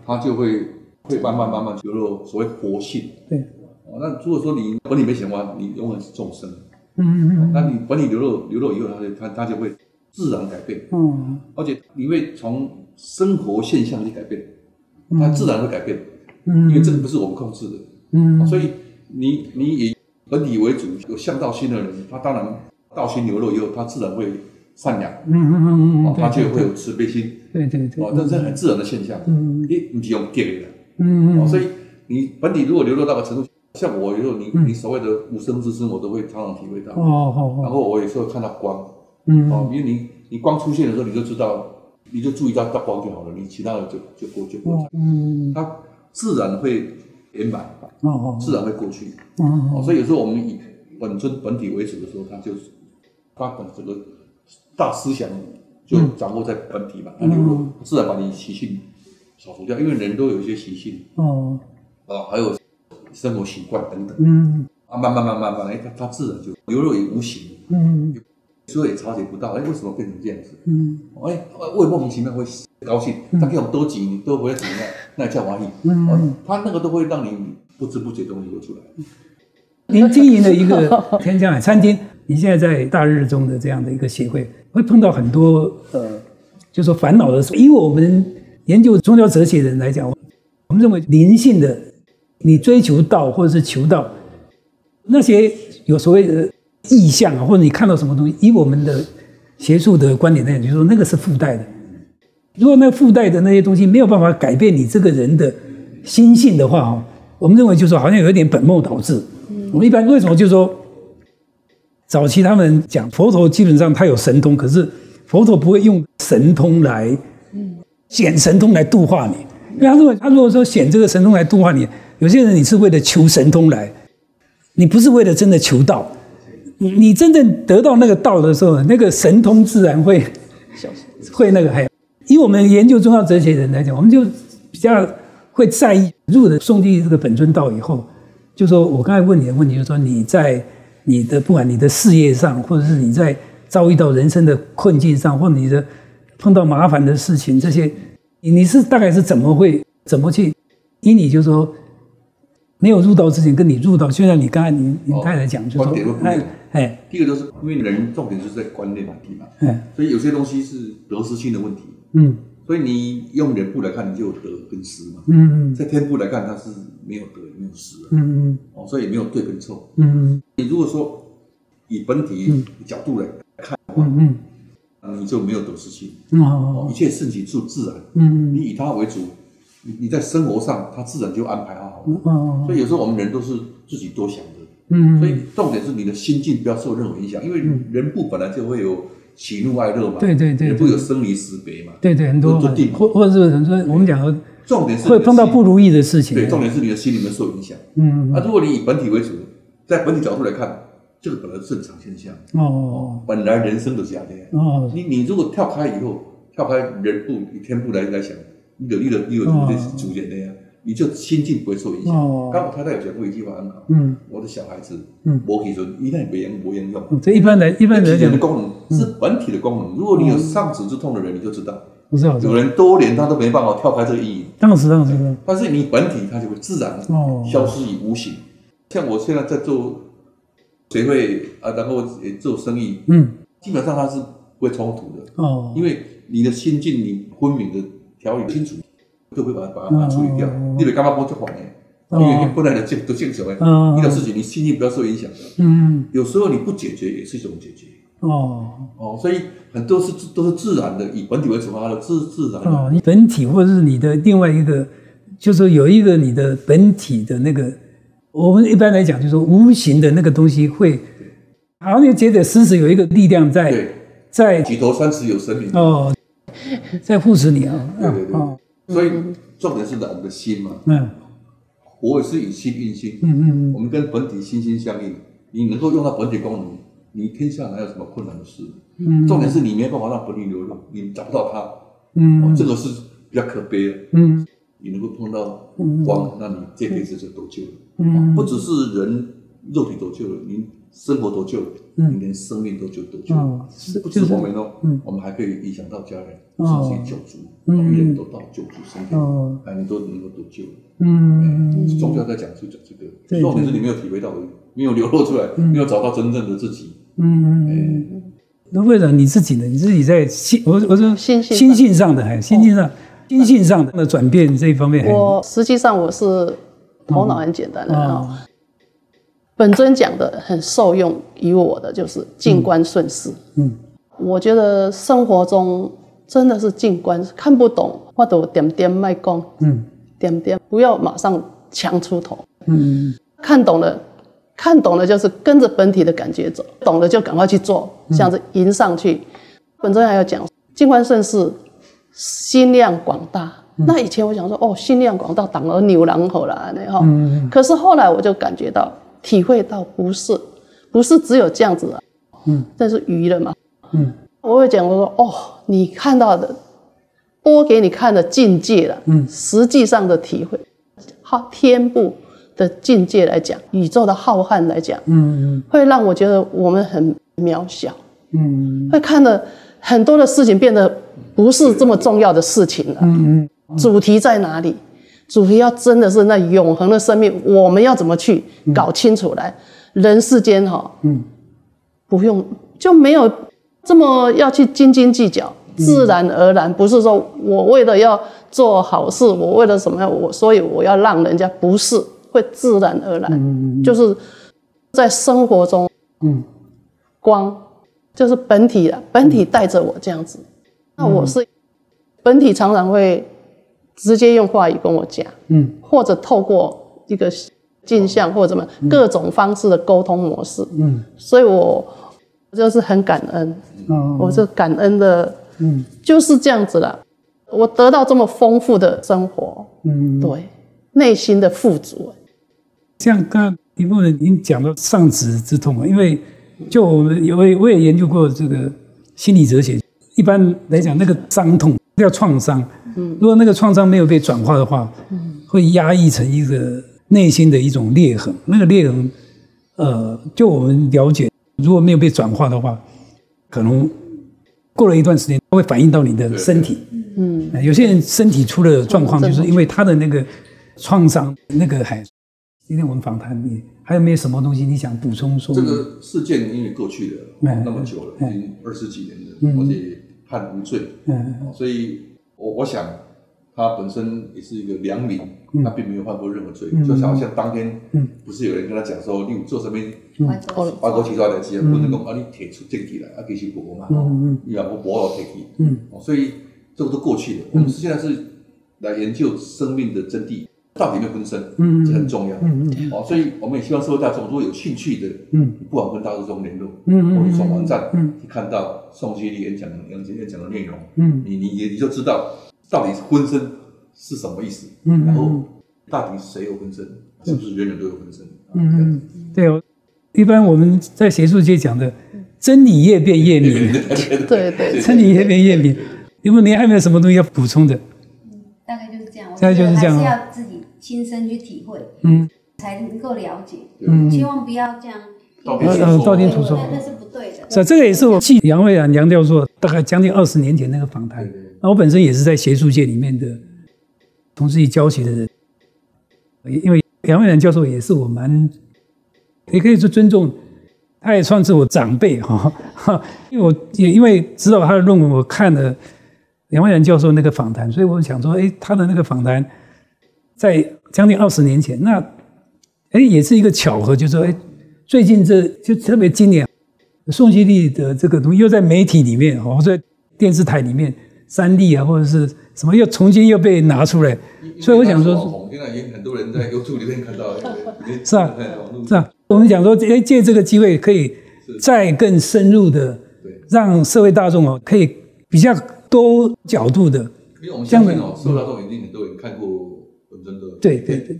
他就会慢慢流露所谓佛性，对。 那如果说你本体没显化，你永远是众生。那你本体流露以后，它就会自然改变。而且你会从生活现象去改变，它自然会改变。因为这个不是我们控制的。所以你以本体为主，有向道心的人，他当然道心流露以后，他自然会善良。他就会有慈悲心。对。这是很自然的现象。你不用给的。所以你本体如果流露到个程度。 像我有时候，你所谓的无声之声，我都会常常体会到。然后我有时候看到光，因为你光出现的时候，你就知道，你就注意到光就好了，你其他的就过去。它自然会圆满，自然会过去。所以有时候我们以本尊本体为主的时候，它整个大思想就掌握在本体嘛，它流入自然把你习性扫除掉，因为人都有一些习性。还有。 生活习惯等等，慢慢，哎，它自然就流入于无形，所以也察觉不到，哎，为什么变成这样子？哎，我也莫名其妙会高兴，他给我们多几，你多回来怎么样？那也叫欢喜。他那个都会让你不知不觉东西流出来。您经营的一个天江海餐厅，您现在在大日中的这样的一个协会，会碰到很多就说烦恼的事。以我们研究宗教哲学的人来讲，我们认为灵性的。 你追求道或者是求道，那些有所谓的意象啊，或者你看到什么东西，以我们的学术的观点来讲，就是说那个是附带的。如果那附带的那些东西没有办法改变你这个人的心性的话，哈，我们认为就是说好像有一点本末倒置。我们一般为什么就是说，早期他们讲佛陀基本上他有神通，可是佛陀不会用神通来显神通来度化你，因为他如果说显这个神通来度化你。 有些人你是为了求神通来，你不是为了真的求道。你真正得到那个道的时候，那个神通自然会那个。还以我们研究宗教哲学人来讲，我们就比较会在意入了宋弟这个本尊道以后，就说我刚才问你的问题，就是说你在你的不管你的事业上，或者是你在遭遇到人生的困境上，或者你的碰到麻烦的事情这些，你是大概是怎么去？因你就说。 没有入道之前，跟你入道，就像你刚才您太太讲，就说，第一个就是因为人重点就是在观念问题嘛，所以有些东西是得失心的问题，所以你用人部来看，你就有得跟失嘛，在天部来看，它是没有得也没有失，所以也没有对跟错，你如果说以本体角度来看的话，你就没有得失心，一切事情是自然，你以它为主。 你在生活上，他自然就安排好了。所以有时候我们人都是自己多想的。所以重点是你的心境不要受任何影响，因为人不本来就会有喜怒哀乐嘛，对对 对, 对，也会有生离死别嘛，对对，很多或者是很多我们讲的，重点是会碰到不如意的事情，对，重点是你的心里面受影响，嗯，啊，如果你以本体为主，在本体角度来看，这个本来正常现象，哦，本来人生就是这样，哦，你如果跳开以后，跳开人部天部来想，你的什么是主人的呀？你就心境不会受影响。刚好他太有讲过一句话很好，嗯，我的小孩子，嗯，没起准，一旦没人用。这一般人体的功能是本体的功能。如果你有上肢之痛的人，你就知道，不是有人多年他都没办法跳开这个阴影。当时，但是你本体它就会自然消失于无形。像我现在在做协会啊，然后也做生意，嗯，基本上它是不会冲突的，哦，因为你的心境你分明的条理清楚。就会把它处理掉。你别干嘛不去管呢？因为本来的都正常哎，遇到事情你心情不要受影响的。嗯，有时候你不解决也是一种解决。哦，所以很多是都是自然的，以本体为主的自然的。哦，你本体或者是你的另外一个，就是有一个你的本体的那个，我们一般来讲就是说无形的那个东西会，好像你觉得狮子有一个力量在举头三尺有神明哦，在护持你啊。对。所以重点是我们的心嘛，嗯，我也是以心印心，嗯，我们跟本体心心相印，你能够用到本体功能，你天下哪有什么困难的事？嗯，重点是你没办法让本体流露，你找不到它，嗯，这个是比较可悲的，嗯，你能够碰到光，那你这辈子就得救了，嗯，不只是人肉体得救了，你生活得救了，你连生命都得救了，不止我们哦，我们还可以影响到家人，甚至救助，我们人都到救助身边，哎，你都能够得救了。宗教在讲就讲这个，重点是你没有体会到，没有流露出来，没有找到真正的自己。那为了你自己呢？你自己在心，我说心性上的，还心性上的转变这一方面，我实际上我是头脑很简单的啊。本尊讲的很受用于我的就是静观顺势。嗯，我觉得生活中真的是静观，看不懂我就点点卖功，嗯，点点不要马上强出头，嗯，看懂了就是跟着本体的感觉走，懂了就赶快去做，这样子迎上去。本尊还要讲静观顺势，心量广大。那以前我想说哦，心量广大，挡而牛郎好了那哈，可是后来我就感觉到。体会到不是只有这样子啊，嗯，这是愚了嘛，嗯，我会讲说哦，你看到的，播给你看的境界了，嗯，实际上的体会，天部的境界来讲，宇宙的浩瀚来讲，嗯，会让我觉得我们很渺小，嗯，会看得很多的事情变得不是这么重要的事情了，嗯，主题在哪里？主题要真的是那永恒的生命，我们要怎么去搞清楚来？人世间哈，嗯，不用就没有这么要去斤斤计较，自然而然不是说我为了要做好事，我为了什么所以我要让人家不是会自然而然，就是在生活中，嗯，光就是本体啊，本体带着我这样子，那我是本体常常会。直接用话语跟我讲，嗯，或者透过一个镜像或者什么各种方式的沟通模式，嗯，所以我就是很感恩，我是感恩的，嗯，就是这样子啦。我得到这么丰富的生活，嗯，对，内心的富足。像刚刚李牧人已经讲到上肢之痛嘛，因为就我也研究过这个心理哲学，一般来讲那个伤痛叫创伤。如果那个创伤没有被转化的话，会压抑成一个内心的一种裂痕。那个裂痕，就我们了解，如果没有被转化的话，可能过了一段时间，它会反映到你的身体。嗯，有些人身体出了状况，就是因为他的那个创伤。那个还，今天我们访谈你，还有没有什么东西你想补充说？这个事件因为过去了那么久了，已经20几年了，而且判无罪，所以。我想，他本身也是一个良民，他并没有犯过任何罪。就好像当天，不是有人跟他讲说，你做什么，外国其他代志，不能讲啊，你提出证据来，啊，继续驳嘛，你若不驳，我提起。所以这个都过去了。我们现在是来研究生命的真谛，到底有没有婚生，这很重要。哦，所以我们也希望社会大众如果有兴趣的，不妨跟大师兄联络，或者从网站去看到宋希棣演讲的内容，你就知道到底婚生是什么意思，然后到底谁有婚生，是不是人人都有婚生？对哦，一般我们在学术界讲的真理越辩越明，对，真理越辩越明。有没有您还没有什么东西要补充的？大概就是这样，大概就是这样，还是要自己亲身去体会，才能够了解，千万不要这样道听途说，那是不对的。是啊，这个也是我记杨惠然杨教授大概将近20年前那个访谈。那我本身也是在学术界里面的，同时也教学的人，因为杨惠然教授也是我蛮，也可以说尊重。他也算是我长辈哈，因为我也因为知道他的论文，我看了杨惠然教授那个访谈，所以我想说，哎，他的那个访谈在将近20年前，那哎也是一个巧合，就是说，哎，最近这就特别今年，宋希棣的这个东西又在媒体里面，或者电视台里面，3D 啊或者是什么又重新又被拿出来，所以我想说，现在也很多人在 YouTube 里面看到，是啊，是啊。我们讲说，借这个机会可以再更深入的，让社会大众哦，可以比较多角度的。因为我们相信哦，社会大众一定很多人看过文征的，对，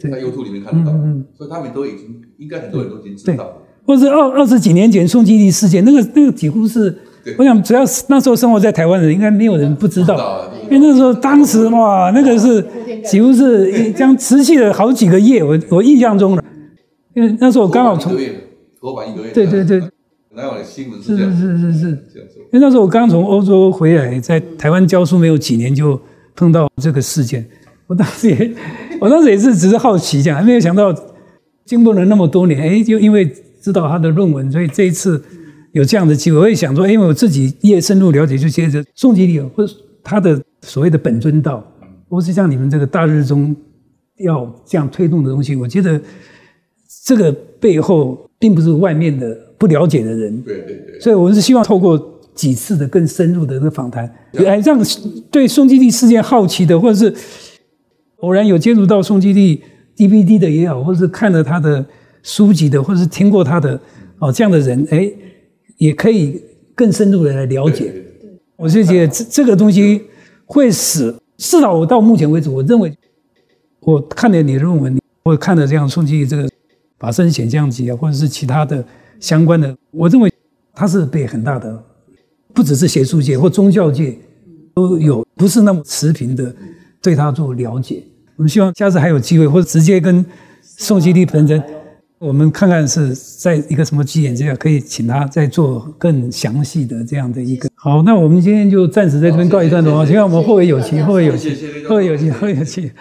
在 YouTube 里面看到，所以他们都已经应该很多人都已经知道了。或者20几年前宋希棣事件，那个几乎是，我想只要那时候生活在台湾的人，应该没有人不知道，因为那时候当时哇，那个是几乎是将持续了好几个月，我印象中了。因为那时候我刚好从头版一个月，对，哪有新闻是这样？是。因为那时候我刚从欧洲回来，在台湾教书没有几年，就碰到这个事件。我当时也是只是好奇这样，还没有想到经过了那么多年，哎，就因为知道他的论文，所以这一次有这样的机会，我也想说，因为我自己越深入了解，就接着宋希棣或他的所谓的本尊道，或是像你们这个大日中要这样推动的东西，我觉得。这个背后并不是外面的不了解的人，对，所以我们是希望透过几次的更深入的这个访谈，来让对宋希棣事件好奇的，或者是偶然有接触到宋希棣 DVD 的也好，或者是看了他的书籍的，或者是听过他的哦这样的人，哎，也可以更深入的来了解。我是觉得这个东西会使，至少我到目前为止，我认为我看了你的论文，我看了这样宋希棣这个。法身显像集啊，或者是其他的相关的，我认为它是被很大的，不只是学术界或宗教界都有不是那么持平的对它做了解。我们希望下次还有机会，或者直接跟宋希棣本人，我们看看是在一个什么机缘之下，可以请他再做更详细的这样的一个。好，那我们今天就暂时在这边告一段落啊，希望我们后会有期，后会有期。